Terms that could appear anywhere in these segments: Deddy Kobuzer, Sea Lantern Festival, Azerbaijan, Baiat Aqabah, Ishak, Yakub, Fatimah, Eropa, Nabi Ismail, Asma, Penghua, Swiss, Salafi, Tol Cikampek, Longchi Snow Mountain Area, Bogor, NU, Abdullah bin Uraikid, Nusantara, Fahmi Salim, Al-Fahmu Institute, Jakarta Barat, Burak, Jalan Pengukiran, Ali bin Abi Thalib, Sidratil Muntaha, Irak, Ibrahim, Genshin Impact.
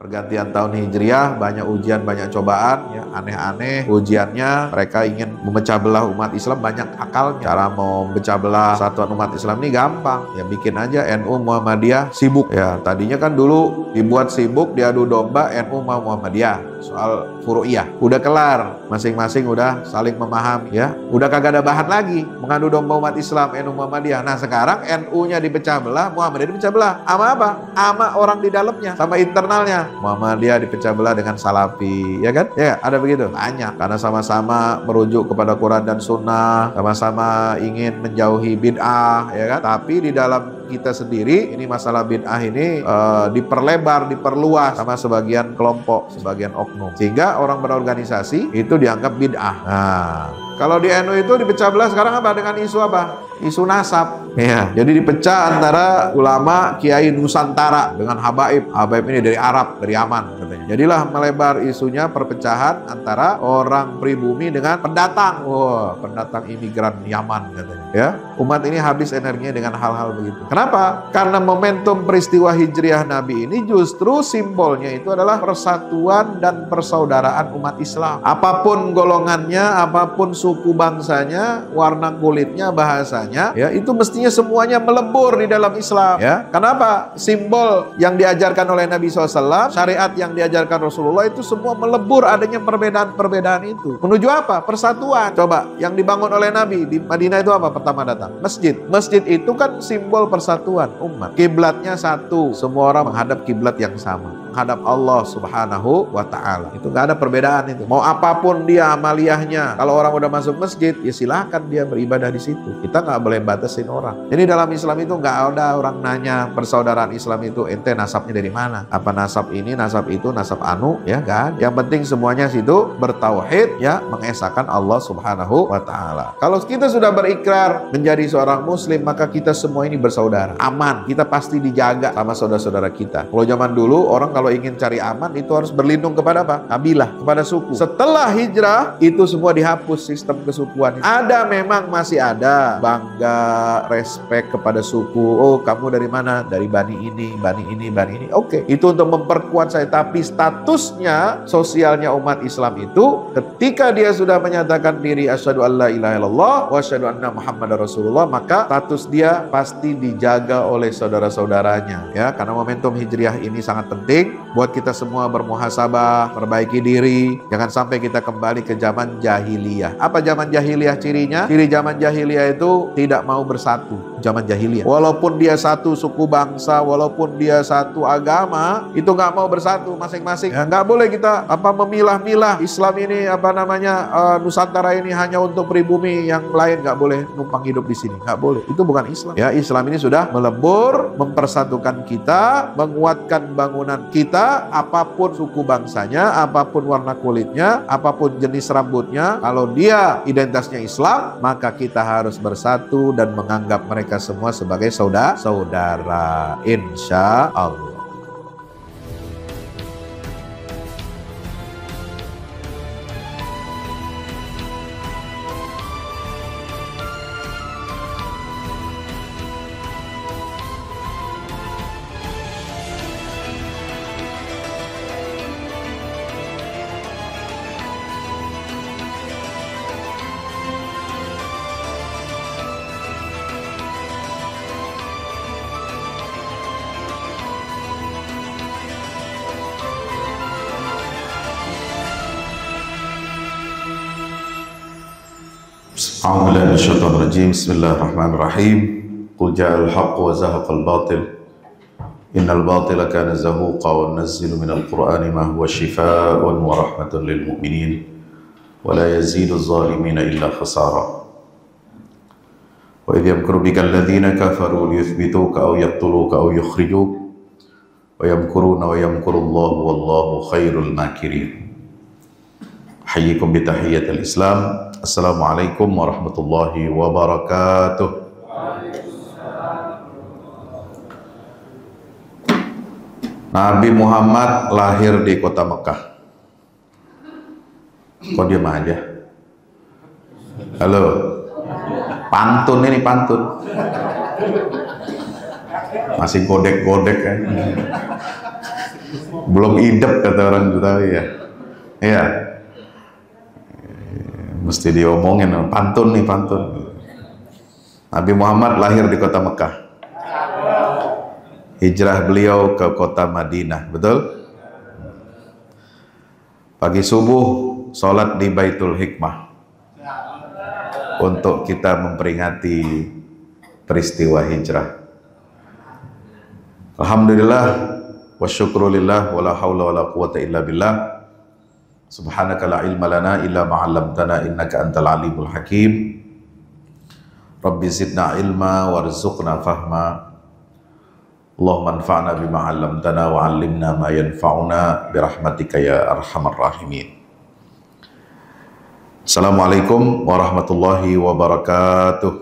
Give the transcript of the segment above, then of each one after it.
Pergantian tahun Hijriah, banyak ujian, banyak cobaan, ya, aneh-aneh ujiannya. Mereka ingin memecah belah umat Islam, banyak akalnya. Cara mau memecah belah satuan umat Islam ini gampang. Ya bikin aja NU Muhammadiyah sibuk. Ya tadinya kan dulu dibuat sibuk, diadu domba NU Muhammadiyah. Soal furu'iyah. Udah kelar, masing-masing udah saling memahami, ya. Udah kagak ada bahan lagi, mengadu domba umat Islam NU Muhammadiyah. Nah sekarang NU-nya dipecah belah, Muhammadiyah dipecah belah. Ama apa? Ama orang di dalamnya, sama internalnya. Muhammadiyah dipecah belah dengan Salafi, ya kan? Ya, ada begitu. Banyak. Karena sama-sama merujuk kepada Quran dan Sunnah, sama-sama ingin menjauhi bid'ah, ya kan? Tapi di dalam kita sendiri, ini masalah bid'ah ini diperlebar, diperluas sama sebagian kelompok, sebagian oknum. Sehingga orang berorganisasi itu dianggap bid'ah. Nah, kalau di NU itu dipecah belah sekarang apa? Dengan isu apa? Isu nasab, ya. Jadi dipecah antara ulama kiai Nusantara dengan habaib. Habaib ini dari Arab, dari Yaman katanya. Jadilah melebar isunya perpecahan antara orang pribumi dengan pendatang. Wah, pendatang imigran Yaman katanya. Ya, umat ini habis energinya dengan hal-hal begitu. Kenapa? Karena momentum peristiwa Hijriah Nabi ini justru simbolnya itu adalah persatuan dan persaudaraan umat Islam. Apapun golongannya, apapun suku bangsanya, warna kulitnya, bahasanya, ya, itu mestinya semuanya melebur di dalam Islam, ya. Kenapa? Simbol yang diajarkan oleh Nabi SAW, syariat yang diajarkan Rasulullah itu semua melebur adanya perbedaan-perbedaan itu. Menuju apa? Persatuan. Coba, yang dibangun oleh Nabi di Madinah itu apa pertama datang? Masjid. Masjid itu kan simbol persatuan umat. Kiblatnya satu. Semua orang menghadap kiblat yang sama. Hadap Allah Subhanahu wa Ta'ala. Itu gak ada perbedaan itu. Mau apapun dia amaliyahnya, kalau orang udah masuk masjid, ya silahkan dia beribadah di situ. Kita gak boleh batasin orang. Jadi dalam Islam itu gak ada orang nanya persaudaraan Islam itu ente nasabnya dari mana? Apa nasab ini, nasab itu, nasab anu, ya kan? Yang penting semuanya situ bertauhid, ya, mengesahkan Allah Subhanahu wa Ta'ala. Kalau kita sudah berikrar menjadi seorang muslim, maka kita semua ini bersaudara. Aman. Kita pasti dijaga sama saudara-saudara kita. Kalau zaman dulu orang kalau ingin cari aman itu harus berlindung kepada apa? Kabilah, kepada suku. Setelah hijrah itu semua dihapus sistem kesukuan. Ada memang masih ada bangga, respek kepada suku. Oh, kamu dari mana? Dari bani ini, bani ini, bani ini. Oke, itu untuk memperkuat saya. Tapi statusnya sosialnya umat Islam itu ketika dia sudah menyatakan diri asyhadu an la ilaha illallah wa asyhadu anna muhammadar rasulullah, maka status dia pasti dijaga oleh saudara-saudaranya, ya. Karena momentum hijriah ini sangat penting buat kita semua bermuhasabah, perbaiki diri. Jangan sampai kita kembali ke zaman jahiliyah. Apa zaman jahiliyah cirinya? Ciri zaman jahiliyah itu tidak mau bersatu. Zaman jahiliyah, walaupun dia satu suku bangsa, walaupun dia satu agama, itu nggak mau bersatu masing-masing. Nggak boleh kita memilah-milah Islam ini Nusantara ini hanya untuk pribumi, yang lain nggak boleh numpang hidup di sini. Nggak boleh. Itu bukan Islam. Ya, Islam ini sudah melebur, mempersatukan kita, menguatkan bangunan kita, apapun suku bangsanya, apapun warna kulitnya, apapun jenis rambutnya, kalau dia identitasnya Islam, maka kita harus bersatu dan menganggap mereka semua sebagai saudara-saudara. Insya Allah. Bismillahirrahmanirrahim. Qul ja'al haqq wa zahaqal batil. Innal batila kana zahuqa wa nazzilu minal Qur'ani ma huwa shifaa'un wa rahmatun lil mu'minin wa la yazidu adh-dhalimina illa khasara. Wa idh yamkuru bika alladhina kafaru liyuthbituka aw yaqtuluka aw yukhrijuka wa yamkuruna wa yamkuru Allahu wallahu khairul makirin. Hayyikum bi tahiyyatil Islam. Assalamualaikum warahmatullahi wabarakatuh. Nabi Muhammad lahir di kota Mekah. Kok diam aja? Halo. Pantun ini pantun. Masih godek-godek kan. Belum idep kata orang Betawi ya. Iya. Mesti diomongin pantun nih, pantun. Nabi Muhammad lahir di kota Mekah. Hijrah beliau ke kota Madinah, betul? Pagi subuh sholat di Baitul Hikmah untuk kita memperingati peristiwa hijrah. Alhamdulillah wa syukrulillah wa la hawla wa la quwata illa billah. Subhanaka la ilma lana illa ma'allamtana innaka antal alimul hakim. Rabbi zidna ilma warzuqna fahma. Allahumma anfa'na bima 'allamtana wa 'allimna ma yanfa'una birahmatika ya arhamar rahimin. Assalamualaikum warahmatullahi wabarakatuh.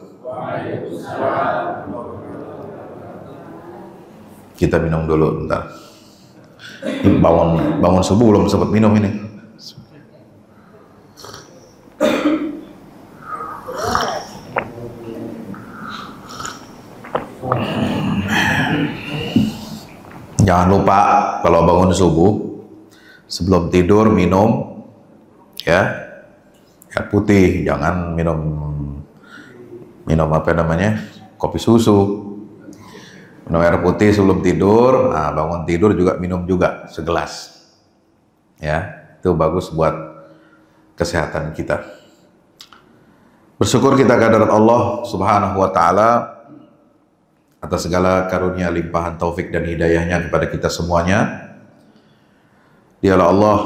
Kita minum dulu bentar. Bangun subuh belum sempat minum ini. Jangan lupa kalau bangun subuh sebelum tidur minum ya air putih, jangan minum apa namanya kopi susu. Minum air putih sebelum tidur, nah bangun tidur juga minum juga segelas. Ya, itu bagus buat kesehatan kita. Bersyukur kita kehadirat Allah Subhanahu wa Ta'ala atas segala karunia, limpahan taufik dan hidayahnya kepada kita semuanya. Dialah Allah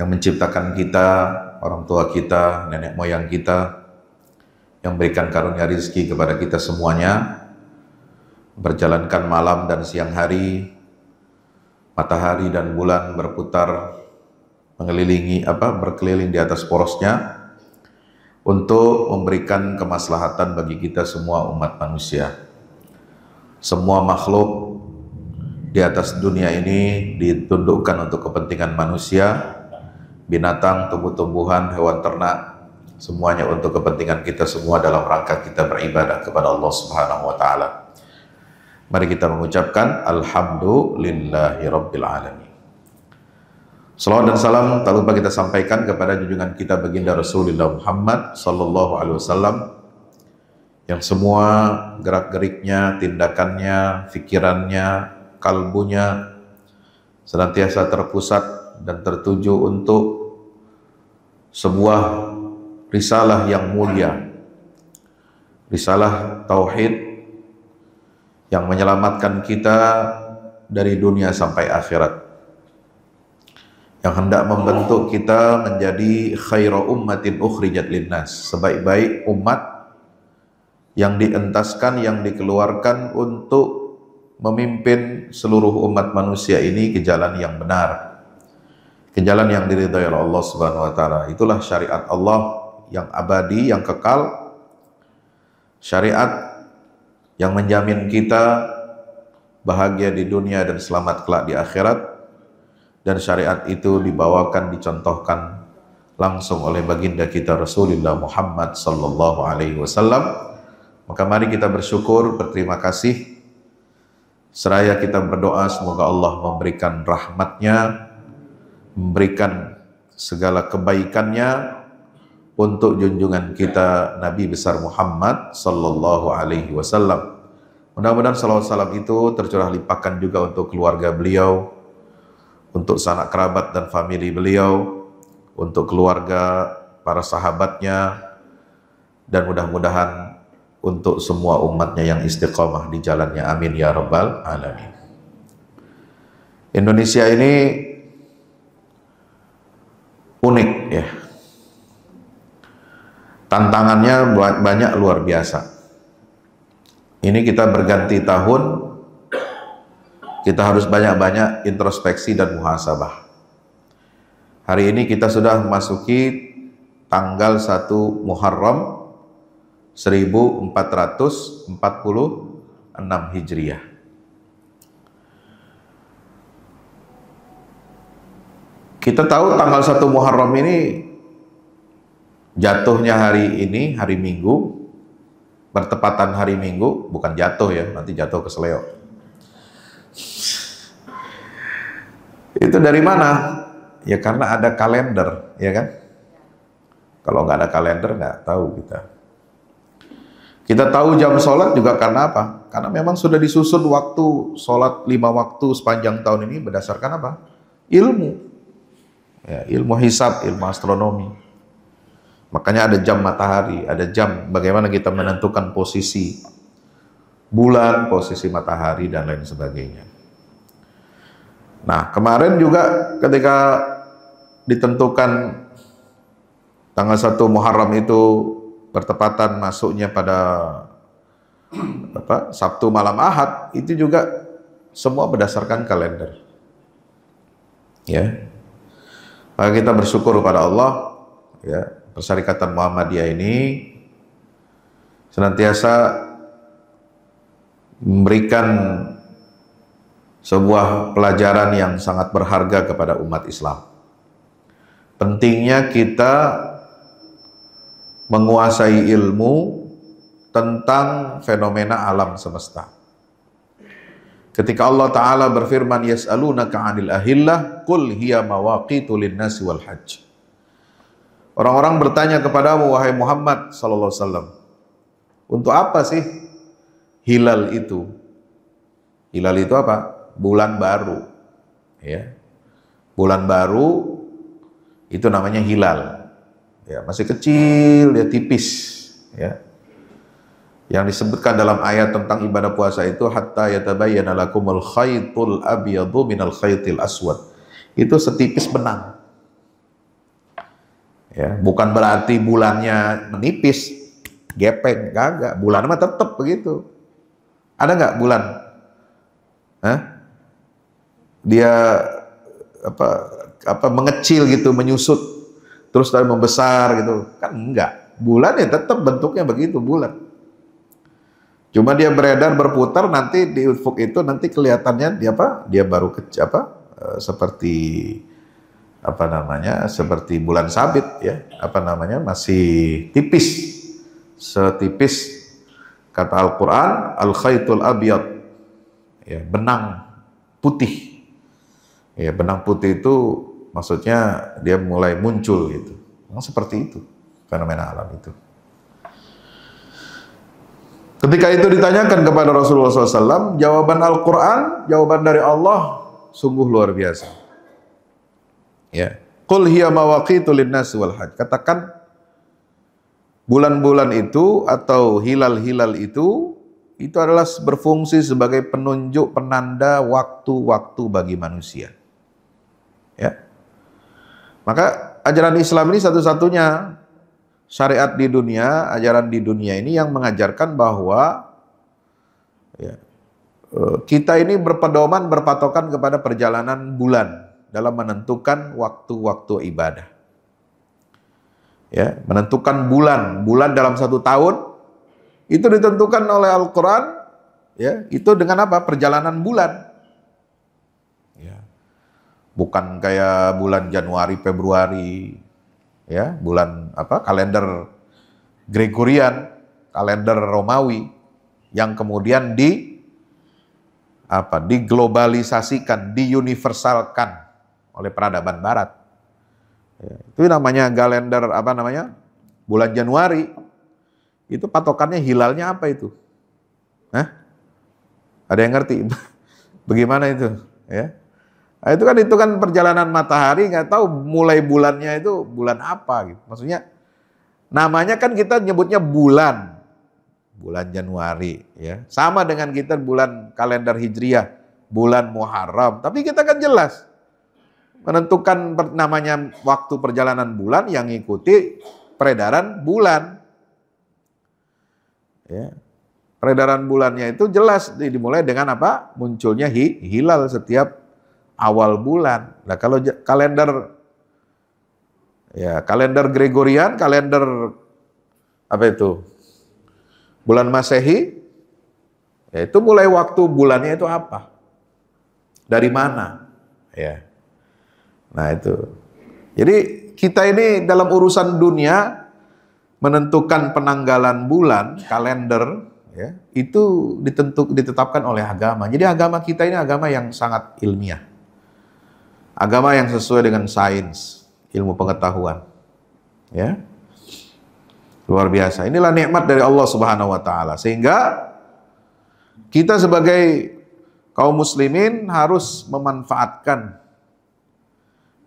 yang menciptakan kita, orang tua kita, nenek moyang kita, yang berikan karunia rizki kepada kita semuanya. Berjalankan malam dan siang hari, matahari dan bulan berputar berkeliling di atas porosnya untuk memberikan kemaslahatan bagi kita semua umat manusia. Semua makhluk di atas dunia ini ditundukkan untuk kepentingan manusia, binatang, tumbuh-tumbuhan, hewan ternak, semuanya untuk kepentingan kita semua dalam rangka kita beribadah kepada Allah Subhanahu wa Ta'ala. Mari kita mengucapkan Alhamdulillahirrabbilalamin. Salawat dan salam tak lupa kita sampaikan kepada junjungan kita baginda Rasulullah Muhammad Sallallahu Alaihi Wasallam, yang semua gerak-geriknya, tindakannya, pikirannya, kalbunya senantiasa terpusat dan tertuju untuk sebuah risalah yang mulia, risalah tauhid yang menyelamatkan kita dari dunia sampai akhirat, yang hendak membentuk kita menjadi khairu ummatin ukhrijat linnas, sebaik-baik umat yang dientaskan, yang dikeluarkan untuk memimpin seluruh umat manusia ini ke jalan yang benar, ke jalan yang diridhai oleh Allah Subhanahu wa Ta'ala. Itulah syariat Allah yang abadi, yang kekal, syariat yang menjamin kita bahagia di dunia dan selamat kelak di akhirat. Dan syariat itu dibawakan, dicontohkan langsung oleh baginda kita Rasulullah Muhammad Sallallahu Alaihi Wasallam. Maka mari kita bersyukur, berterima kasih, seraya kita berdoa semoga Allah memberikan rahmatnya, memberikan segala kebaikannya untuk junjungan kita Nabi besar Muhammad Sallallahu Alaihi Wasallam. Mudah-mudahan salawat salam itu tercurah limpahkan juga untuk keluarga beliau, untuk sanak kerabat dan famili beliau, untuk keluarga para sahabatnya, dan mudah-mudahan untuk semua umatnya yang istiqomah di jalannya. Amin ya rabbal alamin. Indonesia ini unik ya. Tantangannya banyak, luar biasa. Ini kita berganti tahun, kita harus banyak-banyak introspeksi dan muhasabah. Hari ini kita sudah memasuki tanggal 1 Muharram 1446 Hijriah. Kita tahu tanggal 1 Muharram ini jatuhnya hari ini, hari Minggu, bertepatan hari Minggu, bukan jatuh ya, nanti jatuh ke seleo. Itu dari mana? Ya karena ada kalender, ya kan? Kalau nggak ada kalender nggak tahu kita. Kita tahu jam sholat juga karena apa? Karena memang sudah disusun waktu sholat 5 waktu sepanjang tahun ini berdasarkan apa? Ilmu, ya, ilmu hisab, ilmu astronomi. Makanya ada jam matahari, ada jam bagaimana kita menentukan posisi bulan, posisi matahari dan lain sebagainya. Nah kemarin juga ketika ditentukan tanggal 1 Muharram itu bertepatan masuknya pada apa, Sabtu malam Ahad, itu juga semua berdasarkan kalender. Ya, maka kita bersyukur kepada Allah, ya, Persyarikatan Muhammadiyah ini senantiasa memberikan sebuah pelajaran yang sangat berharga kepada umat Islam. Pentingnya kita menguasai ilmu tentang fenomena alam semesta. Ketika Allah Ta'ala berfirman, yas'alunaka 'anil ahillah qul hiya mawaqitu lin-nasi wal hajj. Orang-orang bertanya kepadamu, wahai Muhammad sallallahu alaihi wasallam, untuk apa sih hilal itu? Hilal itu apa? Bulan baru, ya, bulan baru itu namanya hilal, ya, masih kecil, ya, tipis, ya. Yang disebutkan dalam ayat tentang ibadah puasa itu hatta yatabayyana lakumul khaytul abyadu minal khaytil aswad, itu setipis benang, ya. Bukan berarti bulannya menipis, gepeng, kagak. Bulan mah tetap begitu. Ada nggak bulan? Hah? Dia apa mengecil gitu, menyusut terus dari membesar gitu kan? Enggak, bulan ya tetap bentuknya begitu, bulan, cuma dia beredar berputar, nanti di ufuk itu nanti kelihatannya dia apa, dia baru kecil, apa, seperti apa namanya, seperti bulan sabit, ya, apa namanya, masih tipis, setipis kata Al-Qur'an al-khaitul abyad, ya, benang putih. Ya, benang putih itu maksudnya dia mulai muncul gitu. Memang seperti itu fenomena alam itu. Ketika itu ditanyakan kepada Rasulullah SAW, jawaban Al-Quran, jawaban dari Allah sungguh luar biasa. Ya, qul hiya mawaqitu lin-nasi wal hajj. Katakan bulan-bulan itu atau hilal-hilal itu adalah berfungsi sebagai penunjuk, penanda waktu-waktu bagi manusia. Ya. Maka ajaran Islam ini satu-satunya syariat di dunia, ajaran di dunia ini yang mengajarkan bahwa ya, kita ini berpedoman, berpatokan kepada perjalanan bulan dalam menentukan waktu-waktu ibadah. Ya, menentukan bulan dalam 1 tahun. Itu ditentukan oleh Al-Quran, ya, itu dengan apa? Perjalanan bulan, ya. Bukan kayak bulan Januari, Februari, ya, bulan apa? Kalender Gregorian, kalender Romawi, yang kemudian diglobalisasikan, diuniversalkan oleh peradaban Barat. Ya, itu namanya kalender apa namanya? Bulan Januari. Itu patokannya hilalnya apa itu? Hah? Ada yang ngerti? Bagaimana itu? Ya, nah, itu kan perjalanan matahari, nggak tahu mulai bulannya itu bulan apa gitu. Maksudnya namanya kan kita nyebutnya bulan Januari, ya, sama dengan kita bulan kalender Hijriah, bulan Muharram. Tapi kita kan jelas menentukan namanya waktu perjalanan bulan yang ngikuti peredaran bulan. Ya. Peredaran bulannya itu jelas dimulai dengan apa? Munculnya hilal setiap awal bulan. Nah, kalau kalender, ya, kalender Gregorian, kalender apa itu? Bulan Masehi, ya, itu mulai waktu bulannya itu apa? Dari mana? Ya. Nah, itu. Jadi kita ini dalam urusan dunia menentukan penanggalan bulan, kalender, ya, itu ditetapkan oleh agama. Jadi agama kita ini agama yang sangat ilmiah. Agama yang sesuai dengan sains, ilmu pengetahuan. Ya. Luar biasa. Inilah nikmat dari Allah Subhanahu wa Ta'ala. Sehingga kita sebagai kaum muslimin harus memanfaatkan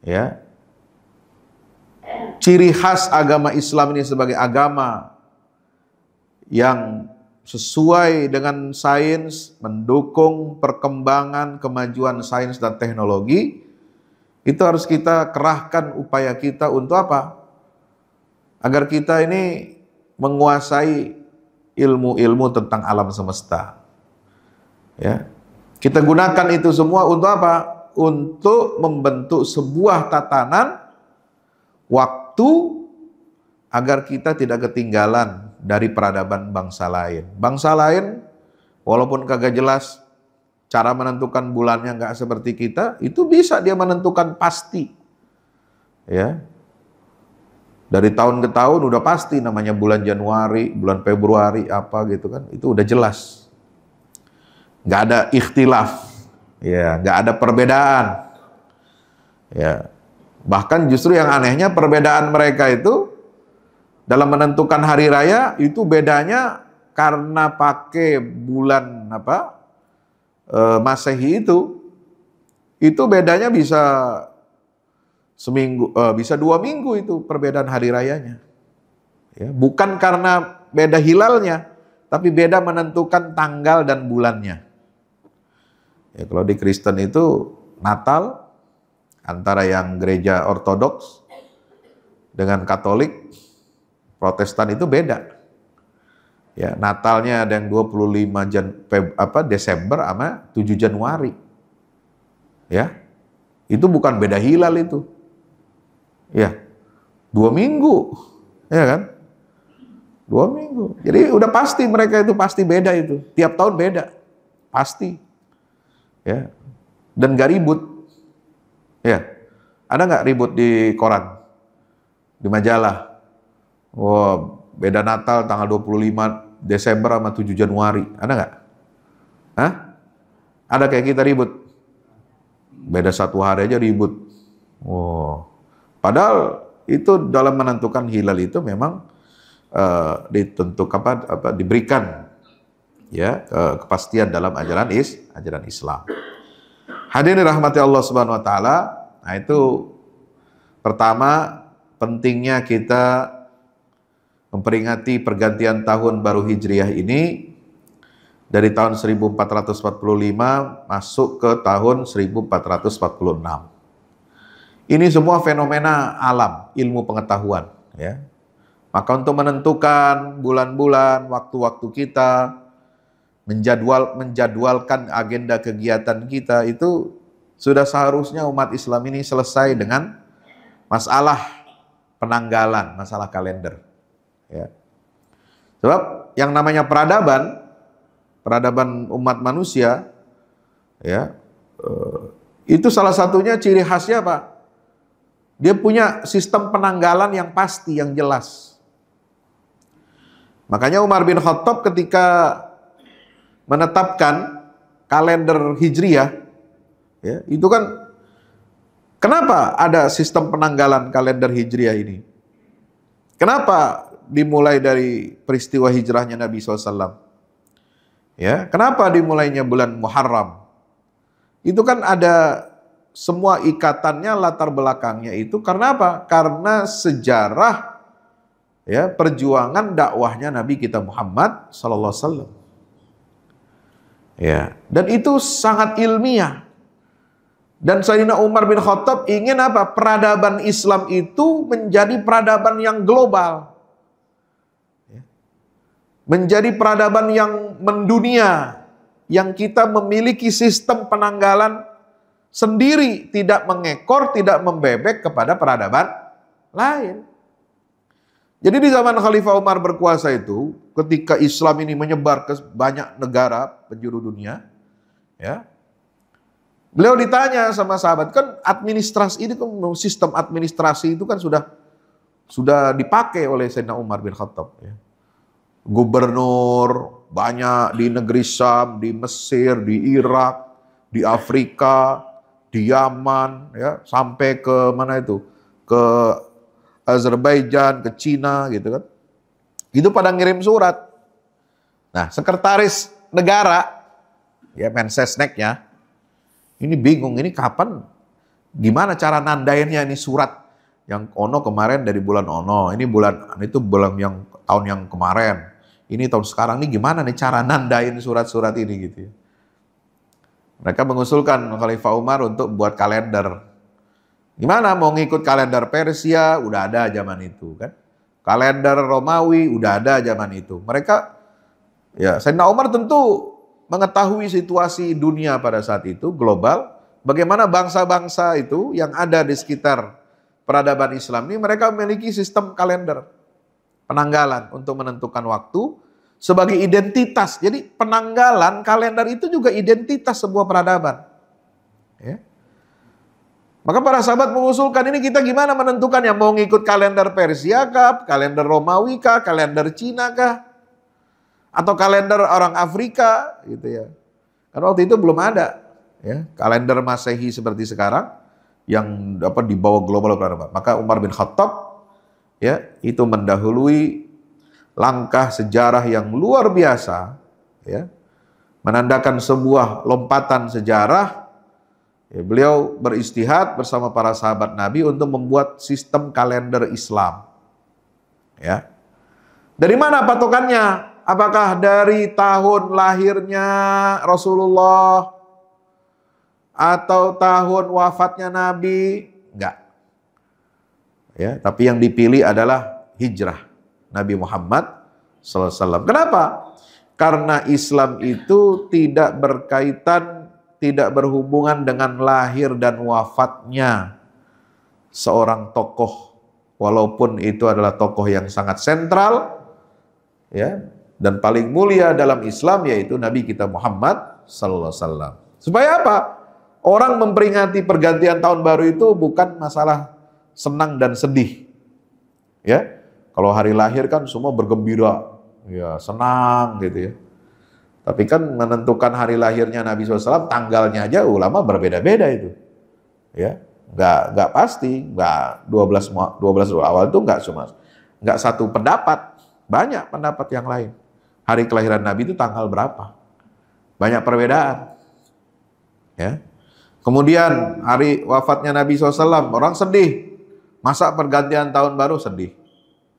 ya ciri khas agama Islam ini sebagai agama yang sesuai dengan sains, mendukung perkembangan kemajuan sains dan teknologi. Itu harus kita kerahkan upaya kita untuk apa? Agar kita ini menguasai ilmu-ilmu tentang alam semesta. Ya. Kita gunakan itu semua untuk apa? Untuk membentuk sebuah tatanan waktu agar kita tidak ketinggalan dari peradaban bangsa lain. Bangsa lain walaupun kagak jelas cara menentukan bulannya nggak seperti kita, itu bisa dia menentukan pasti. Ya. Dari tahun ke tahun udah pasti namanya bulan Januari, bulan Februari apa gitu kan. Itu udah jelas. Nggak ada ikhtilaf, ya, nggak ada perbedaan, ya. Bahkan justru yang anehnya perbedaan mereka itu dalam menentukan hari raya itu bedanya karena pakai bulan apa Masehi itu bedanya bisa seminggu, bisa 2 minggu itu perbedaan hari rayanya, ya, bukan karena beda hilalnya, tapi beda menentukan tanggal dan bulannya. Ya, kalau di Kristen itu Natal antara yang gereja Ortodoks dengan Katolik, Protestan itu beda. Ya, Natalnya ada yang 25 Desember sama 7 Januari. Ya. Itu bukan beda hilal itu. Ya. 2 minggu. Ya kan? 2 minggu. Jadi udah pasti mereka itu pasti beda itu. Tiap tahun beda. Pasti. Ya. Dan gak ribut. Ya. Ada gak ribut di koran? Di majalah? Wow, beda Natal tanggal 25 Desember sama 7 Januari. Ada gak? Hah? Ada kayak kita ribut? Beda 1 hari aja ribut. Wow. Padahal itu dalam menentukan hilal itu memang ditentukan apa diberikan ya kepastian dalam ajaran Islam. Hadirin rahmati Allah Subhanahu wa Ta'ala. Nah, itu pertama pentingnya kita memperingati pergantian tahun baru Hijriah ini dari tahun 1445 masuk ke tahun 1446. Ini semua fenomena alam, ilmu pengetahuan, ya. Maka untuk menentukan bulan-bulan, waktu-waktu kita, menjadwalkan agenda kegiatan kita, itu sudah seharusnya umat Islam ini selesai dengan masalah penanggalan, masalah kalender. Ya. Sebab yang namanya peradaban umat manusia, ya, itu salah satunya ciri khasnya apa? Dia punya sistem penanggalan yang pasti, yang jelas. Makanya Umar bin Khattab ketika menetapkan kalender Hijriah, ya, itu kan kenapa ada sistem penanggalan kalender Hijriah ini? Kenapa dimulai dari peristiwa hijrahnya Nabi SAW? Ya, kenapa dimulainya bulan Muharram? Itu kan ada semua ikatannya, latar belakangnya itu karena apa? Karena sejarah, ya, perjuangan dakwahnya Nabi kita Muhammad sallallahu alaihi wasallam. Ya, dan itu sangat ilmiah. Dan Sayyidina Umar bin Khattab ingin apa? Peradaban Islam itu menjadi peradaban yang global. Menjadi peradaban yang mendunia, yang kita memiliki sistem penanggalan sendiri, tidak mengekor, tidak membebek kepada peradaban lain. Jadi di zaman Khalifah Umar berkuasa itu, ketika Islam ini menyebar ke banyak negara penjuru dunia, ya, beliau ditanya sama sahabat, kan administrasi ini, sistem administrasi itu kan sudah dipakai oleh Sayyidina Umar bin Khattab. Ya. Gubernur banyak di negeri Sam, di Mesir, di Irak, di Afrika, di di Yaman, ya, sampai ke mana itu, ke Azerbaijan, ke Cina gitu kan. Itu pada ngirim surat. Nah, sekretaris negara, ya, Mensesneknya, ini bingung, ini kapan, gimana cara nandainnya ini surat yang ono kemarin dari bulan ono, ini bulan itu bulan yang tahun yang kemarin, ini tahun sekarang, ini gimana nih cara nandain surat-surat ini gitu ya. Mereka mengusulkan Khalifah Umar untuk buat kalender. Gimana mau ngikut kalender Persia, udah ada zaman itu kan. Kalender Romawi, udah ada zaman itu. Mereka, ya, Sayyidina Umar tentu mengetahui situasi dunia pada saat itu, global, bagaimana bangsa-bangsa itu yang ada di sekitar peradaban Islam ini, mereka memiliki sistem kalender, penanggalan untuk menentukan waktu sebagai identitas. Jadi penanggalan kalender itu juga identitas sebuah peradaban. Ya. Maka para sahabat mengusulkan, ini kita gimana menentukan, yang mau ngikut kalender Persia kah, kalender Romawi kah, kalender Cina kah? Atau kalender orang Afrika gitu ya. Karena waktu itu belum ada ya kalender Masehi seperti sekarang yang dapat dibawa global. Maka Umar bin Khattab ya itu mendahului langkah sejarah yang luar biasa ya, menandakan sebuah lompatan sejarah. Ya, beliau beristihad bersama para sahabat Nabi untuk membuat sistem kalender Islam. Ya. Dari mana patokannya? Apakah dari tahun lahirnya Rasulullah atau tahun wafatnya Nabi? Enggak. Ya, tapi yang dipilih adalah hijrah Nabi Muhammad sallallahu alaihi wasallam. Kenapa? Karena Islam itu tidak berkaitan, tidak berhubungan dengan lahir dan wafatnya seorang tokoh, walaupun itu adalah tokoh yang sangat sentral, ya. Dan paling mulia dalam Islam yaitu Nabi kita Muhammad sallallahu alaihi wasallam. Supaya apa? Orang memperingati pergantian tahun baru itu bukan masalah senang dan sedih. Ya. Kalau hari lahir kan semua bergembira, ya, senang gitu ya. Tapi kan menentukan hari lahirnya Nabi SAW, tanggalnya aja ulama berbeda-beda itu. Ya. Enggak pasti, enggak 12 awal itu enggak cuma enggak satu pendapat. Banyak pendapat yang lain. Hari kelahiran Nabi itu tanggal berapa? Banyak perbedaan. Ya. Kemudian hari wafatnya Nabi SAW, orang sedih. Masa pergantian tahun baru sedih.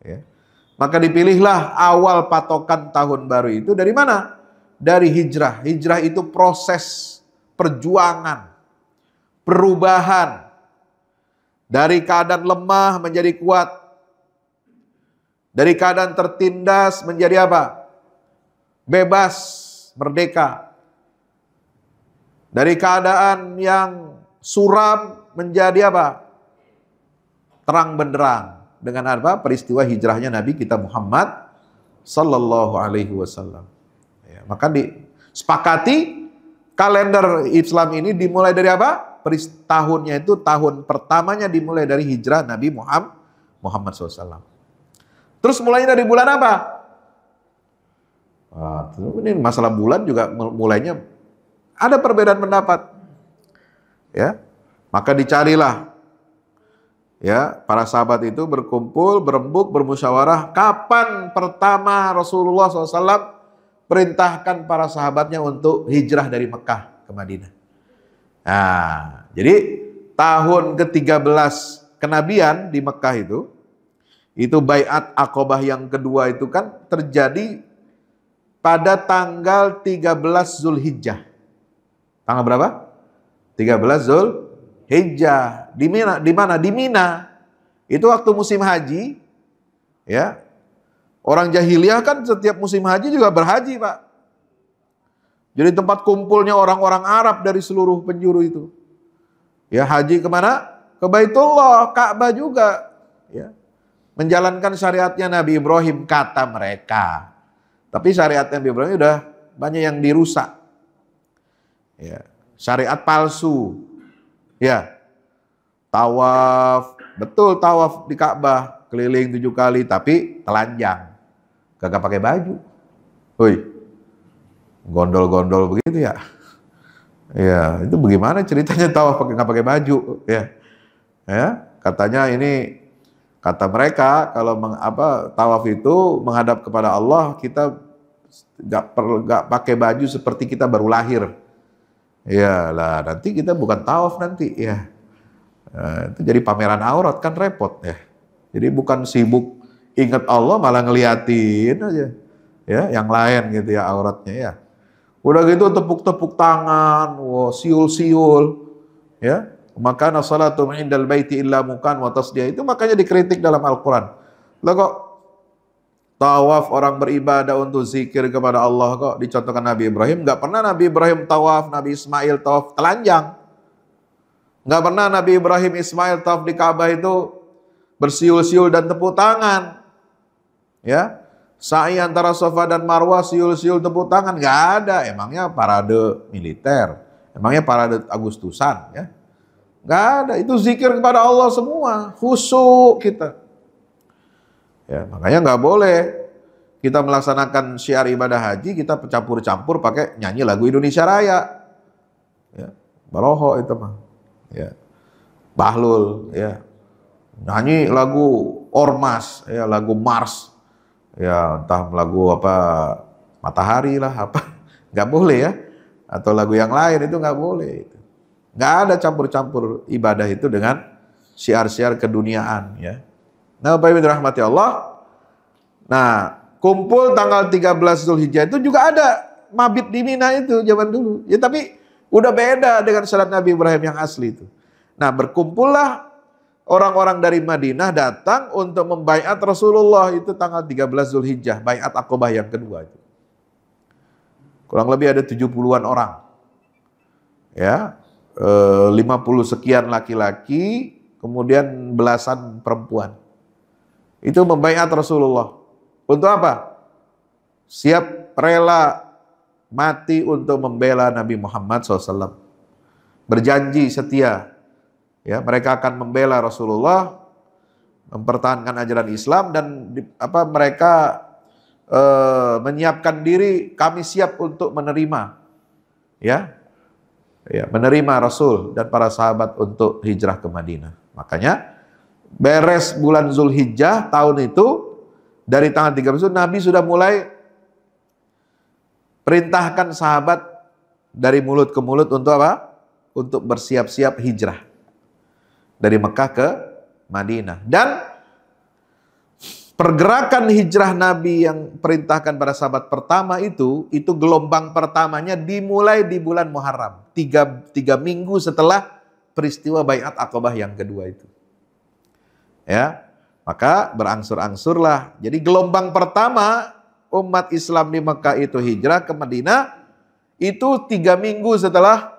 Ya. Maka dipilihlah awal patokan tahun baru itu dari mana? Dari hijrah. Hijrah itu proses perjuangan, perubahan. Dari keadaan lemah menjadi kuat. Dari keadaan tertindas menjadi apa? Bebas, merdeka. Dari keadaan yang suram menjadi apa? Terang benderang. Dengan apa? Peristiwa hijrahnya Nabi kita Muhammad sallallahu alaihi wasallam. Ya, maka disepakati kalender Islam ini dimulai dari apa? Tahunnya itu, tahun pertamanya dimulai dari hijrah Nabi Muhammad sallallahu alaihi wasallam. Terus mulainya dari bulan apa? Nah, ini masalah bulan juga mulainya ada perbedaan pendapat. Ya, maka dicarilah. Ya, para sahabat itu berkumpul, berembuk, bermusyawarah. Kapan pertama Rasulullah SAW perintahkan para sahabatnya untuk hijrah dari Mekah ke Madinah? Nah, jadi tahun ke-13 kenabian di Mekah itu, itu Baiat Aqabah yang kedua itu kan terjadi pada tanggal 13 Zulhijjah. Tanggal berapa? 13 Zulhijjah. Di Mina, di mana? Di Mina. Itu waktu musim haji. Ya. Orang jahiliyah kan setiap musim haji juga berhaji, Pak. Jadi tempat kumpulnya orang-orang Arab dari seluruh penjuru itu. Ya, haji kemana? Ke Baitullah, Ka'bah juga. Ya. Menjalankan syariatnya Nabi Ibrahim, kata mereka. Tapi syariat Nabi Ibrahim udah banyak yang dirusak. Ya, syariat palsu. Ya, tawaf, betul tawaf di Ka'bah, keliling 7 kali, tapi telanjang. Kagak pakai baju. Woi, gondol-gondol begitu ya. Ya, itu bagaimana ceritanya tawaf pakai nggak pakai baju? Ya, ya katanya ini kata mereka kalau tawaf itu menghadap kepada Allah kita nggak pakai baju seperti kita baru lahir. Ya lah nanti kita bukan tawaf nanti ya. Nah, itu jadi pameran aurat kan repot ya. Jadi bukan sibuk ingat Allah malah ngeliatin aja ya yang lain gitu ya auratnya ya. Udah gitu tepuk-tepuk tangan, wow, siul-siul, ya. Maka nasalatu indal baiti illa mukan wa tasdiyah. Itu makanya dikritik dalam Al-Quran. Lah kok tawaf orang beribadah untuk zikir kepada Allah kok dicontohkan Nabi Ibrahim? Nggak pernah Nabi Ibrahim tawaf, Nabi Ismail tawaf telanjang. Nggak pernah Nabi Ibrahim Ismail tawaf di Ka'bah itu bersiul-siul dan tepuk tangan, ya. Sa'i antara Safa dan Marwah, siul-siul tepuk tangan, nggak ada. Emangnya parade militer, emangnya parade Agustusan, ya? Nggak ada. Itu zikir kepada Allah semua, khusyuk kita. Ya, makanya nggak boleh kita melaksanakan syiar ibadah haji, kita campur-campur pakai nyanyi lagu Indonesia Raya, ya. Barohok itu mah, ya. Bahlul, ya. Nyanyi lagu Ormas, ya, lagu Mars. Ya entah lagu apa Matahari lah apa nggak boleh ya atau lagu yang lain itu nggak boleh, nggak ada campur-campur ibadah itu dengan syiar-syiar keduniaan ya. Nah Bapak Ibu dirahmati Allah, nah kumpul tanggal 13 Zulhijjah itu juga ada mabit di Mina itu zaman dulu ya, tapi udah beda dengan syarat Nabi Ibrahim yang asli itu. Nah berkumpullah orang-orang dari Madinah datang untuk membaiat Rasulullah itu tanggal 13 Zulhijjah, Baiat Aqabah yang kedua itu. Kurang lebih ada 70-an orang. Ya, 50 sekian laki-laki, kemudian belasan perempuan. Itu membaiat Rasulullah. Untuk apa? Siap rela mati untuk membela Nabi Muhammad SAW. Berjanji setia. Ya, mereka akan membela Rasulullah, mempertahankan ajaran Islam dan mereka menyiapkan diri. Kami siap untuk menerima, ya, ya menerima Rasul dan para sahabat untuk hijrah ke Madinah. Makanya beres bulan Zulhijjah tahun itu dari tanggal 30 Nabi sudah mulai perintahkan sahabat dari mulut ke mulut untuk apa? Untuk bersiap-siap hijrah. Dari Mekah ke Madinah. Dan pergerakan hijrah Nabi yang perintahkan para sahabat pertama itu gelombang pertamanya dimulai di bulan Muharram. Tiga minggu setelah peristiwa Baiat Aqabah yang kedua itu. Ya, maka berangsur-angsurlah. Jadi gelombang pertama umat Islam di Mekah itu hijrah ke Madinah. Itu 3 minggu setelah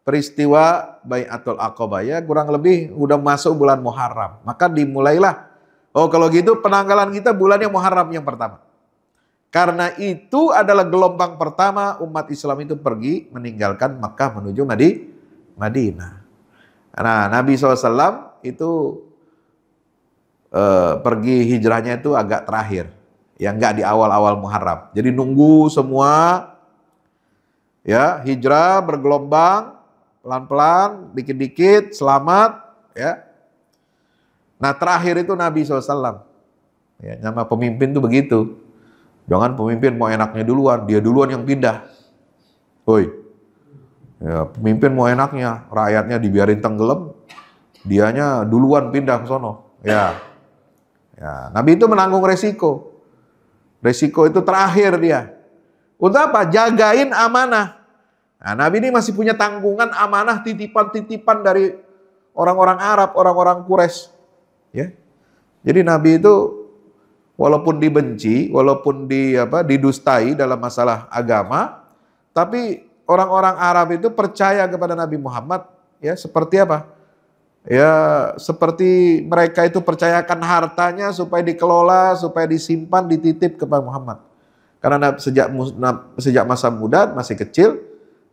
peristiwa Baiatul Aqabah ya kurang lebih udah masuk bulan Muharram. Maka dimulailah. Oh kalau gitu penanggalan kita bulannya Muharram yang pertama. Karena itu adalah gelombang pertama umat Islam itu pergi meninggalkan Mekah menuju Madinah. Nah Nabi SAW itu pergi hijrahnya itu agak terakhir. Ya nggak di awal-awal Muharram. Jadi nunggu semua ya hijrah bergelombang. Pelan-pelan, dikit-dikit, selamat, ya. Nah terakhir itu Nabi SAW. Ya, nama pemimpin tuh begitu. Jangan pemimpin mau enaknya duluan, dia duluan yang pindah. Oi, ya, pemimpin mau enaknya, rakyatnya dibiarin tenggelam, dianya duluan pindah ke sono. Ya, ya. Nabi itu menanggung resiko. Resiko itu terakhir dia. Untuk apa? Jagain amanah. Nah, Nabi ini masih punya tanggungan amanah titipan-titipan dari orang-orang Arab, orang-orang Quraisy. Ya. Jadi Nabi itu walaupun dibenci, walaupun didustai dalam masalah agama, tapi orang-orang Arab itu percaya kepada Nabi Muhammad ya seperti apa? Ya, seperti mereka itu percayakan hartanya supaya dikelola, supaya disimpan, dititip kepada Muhammad. Karena sejak masa muda, masih kecil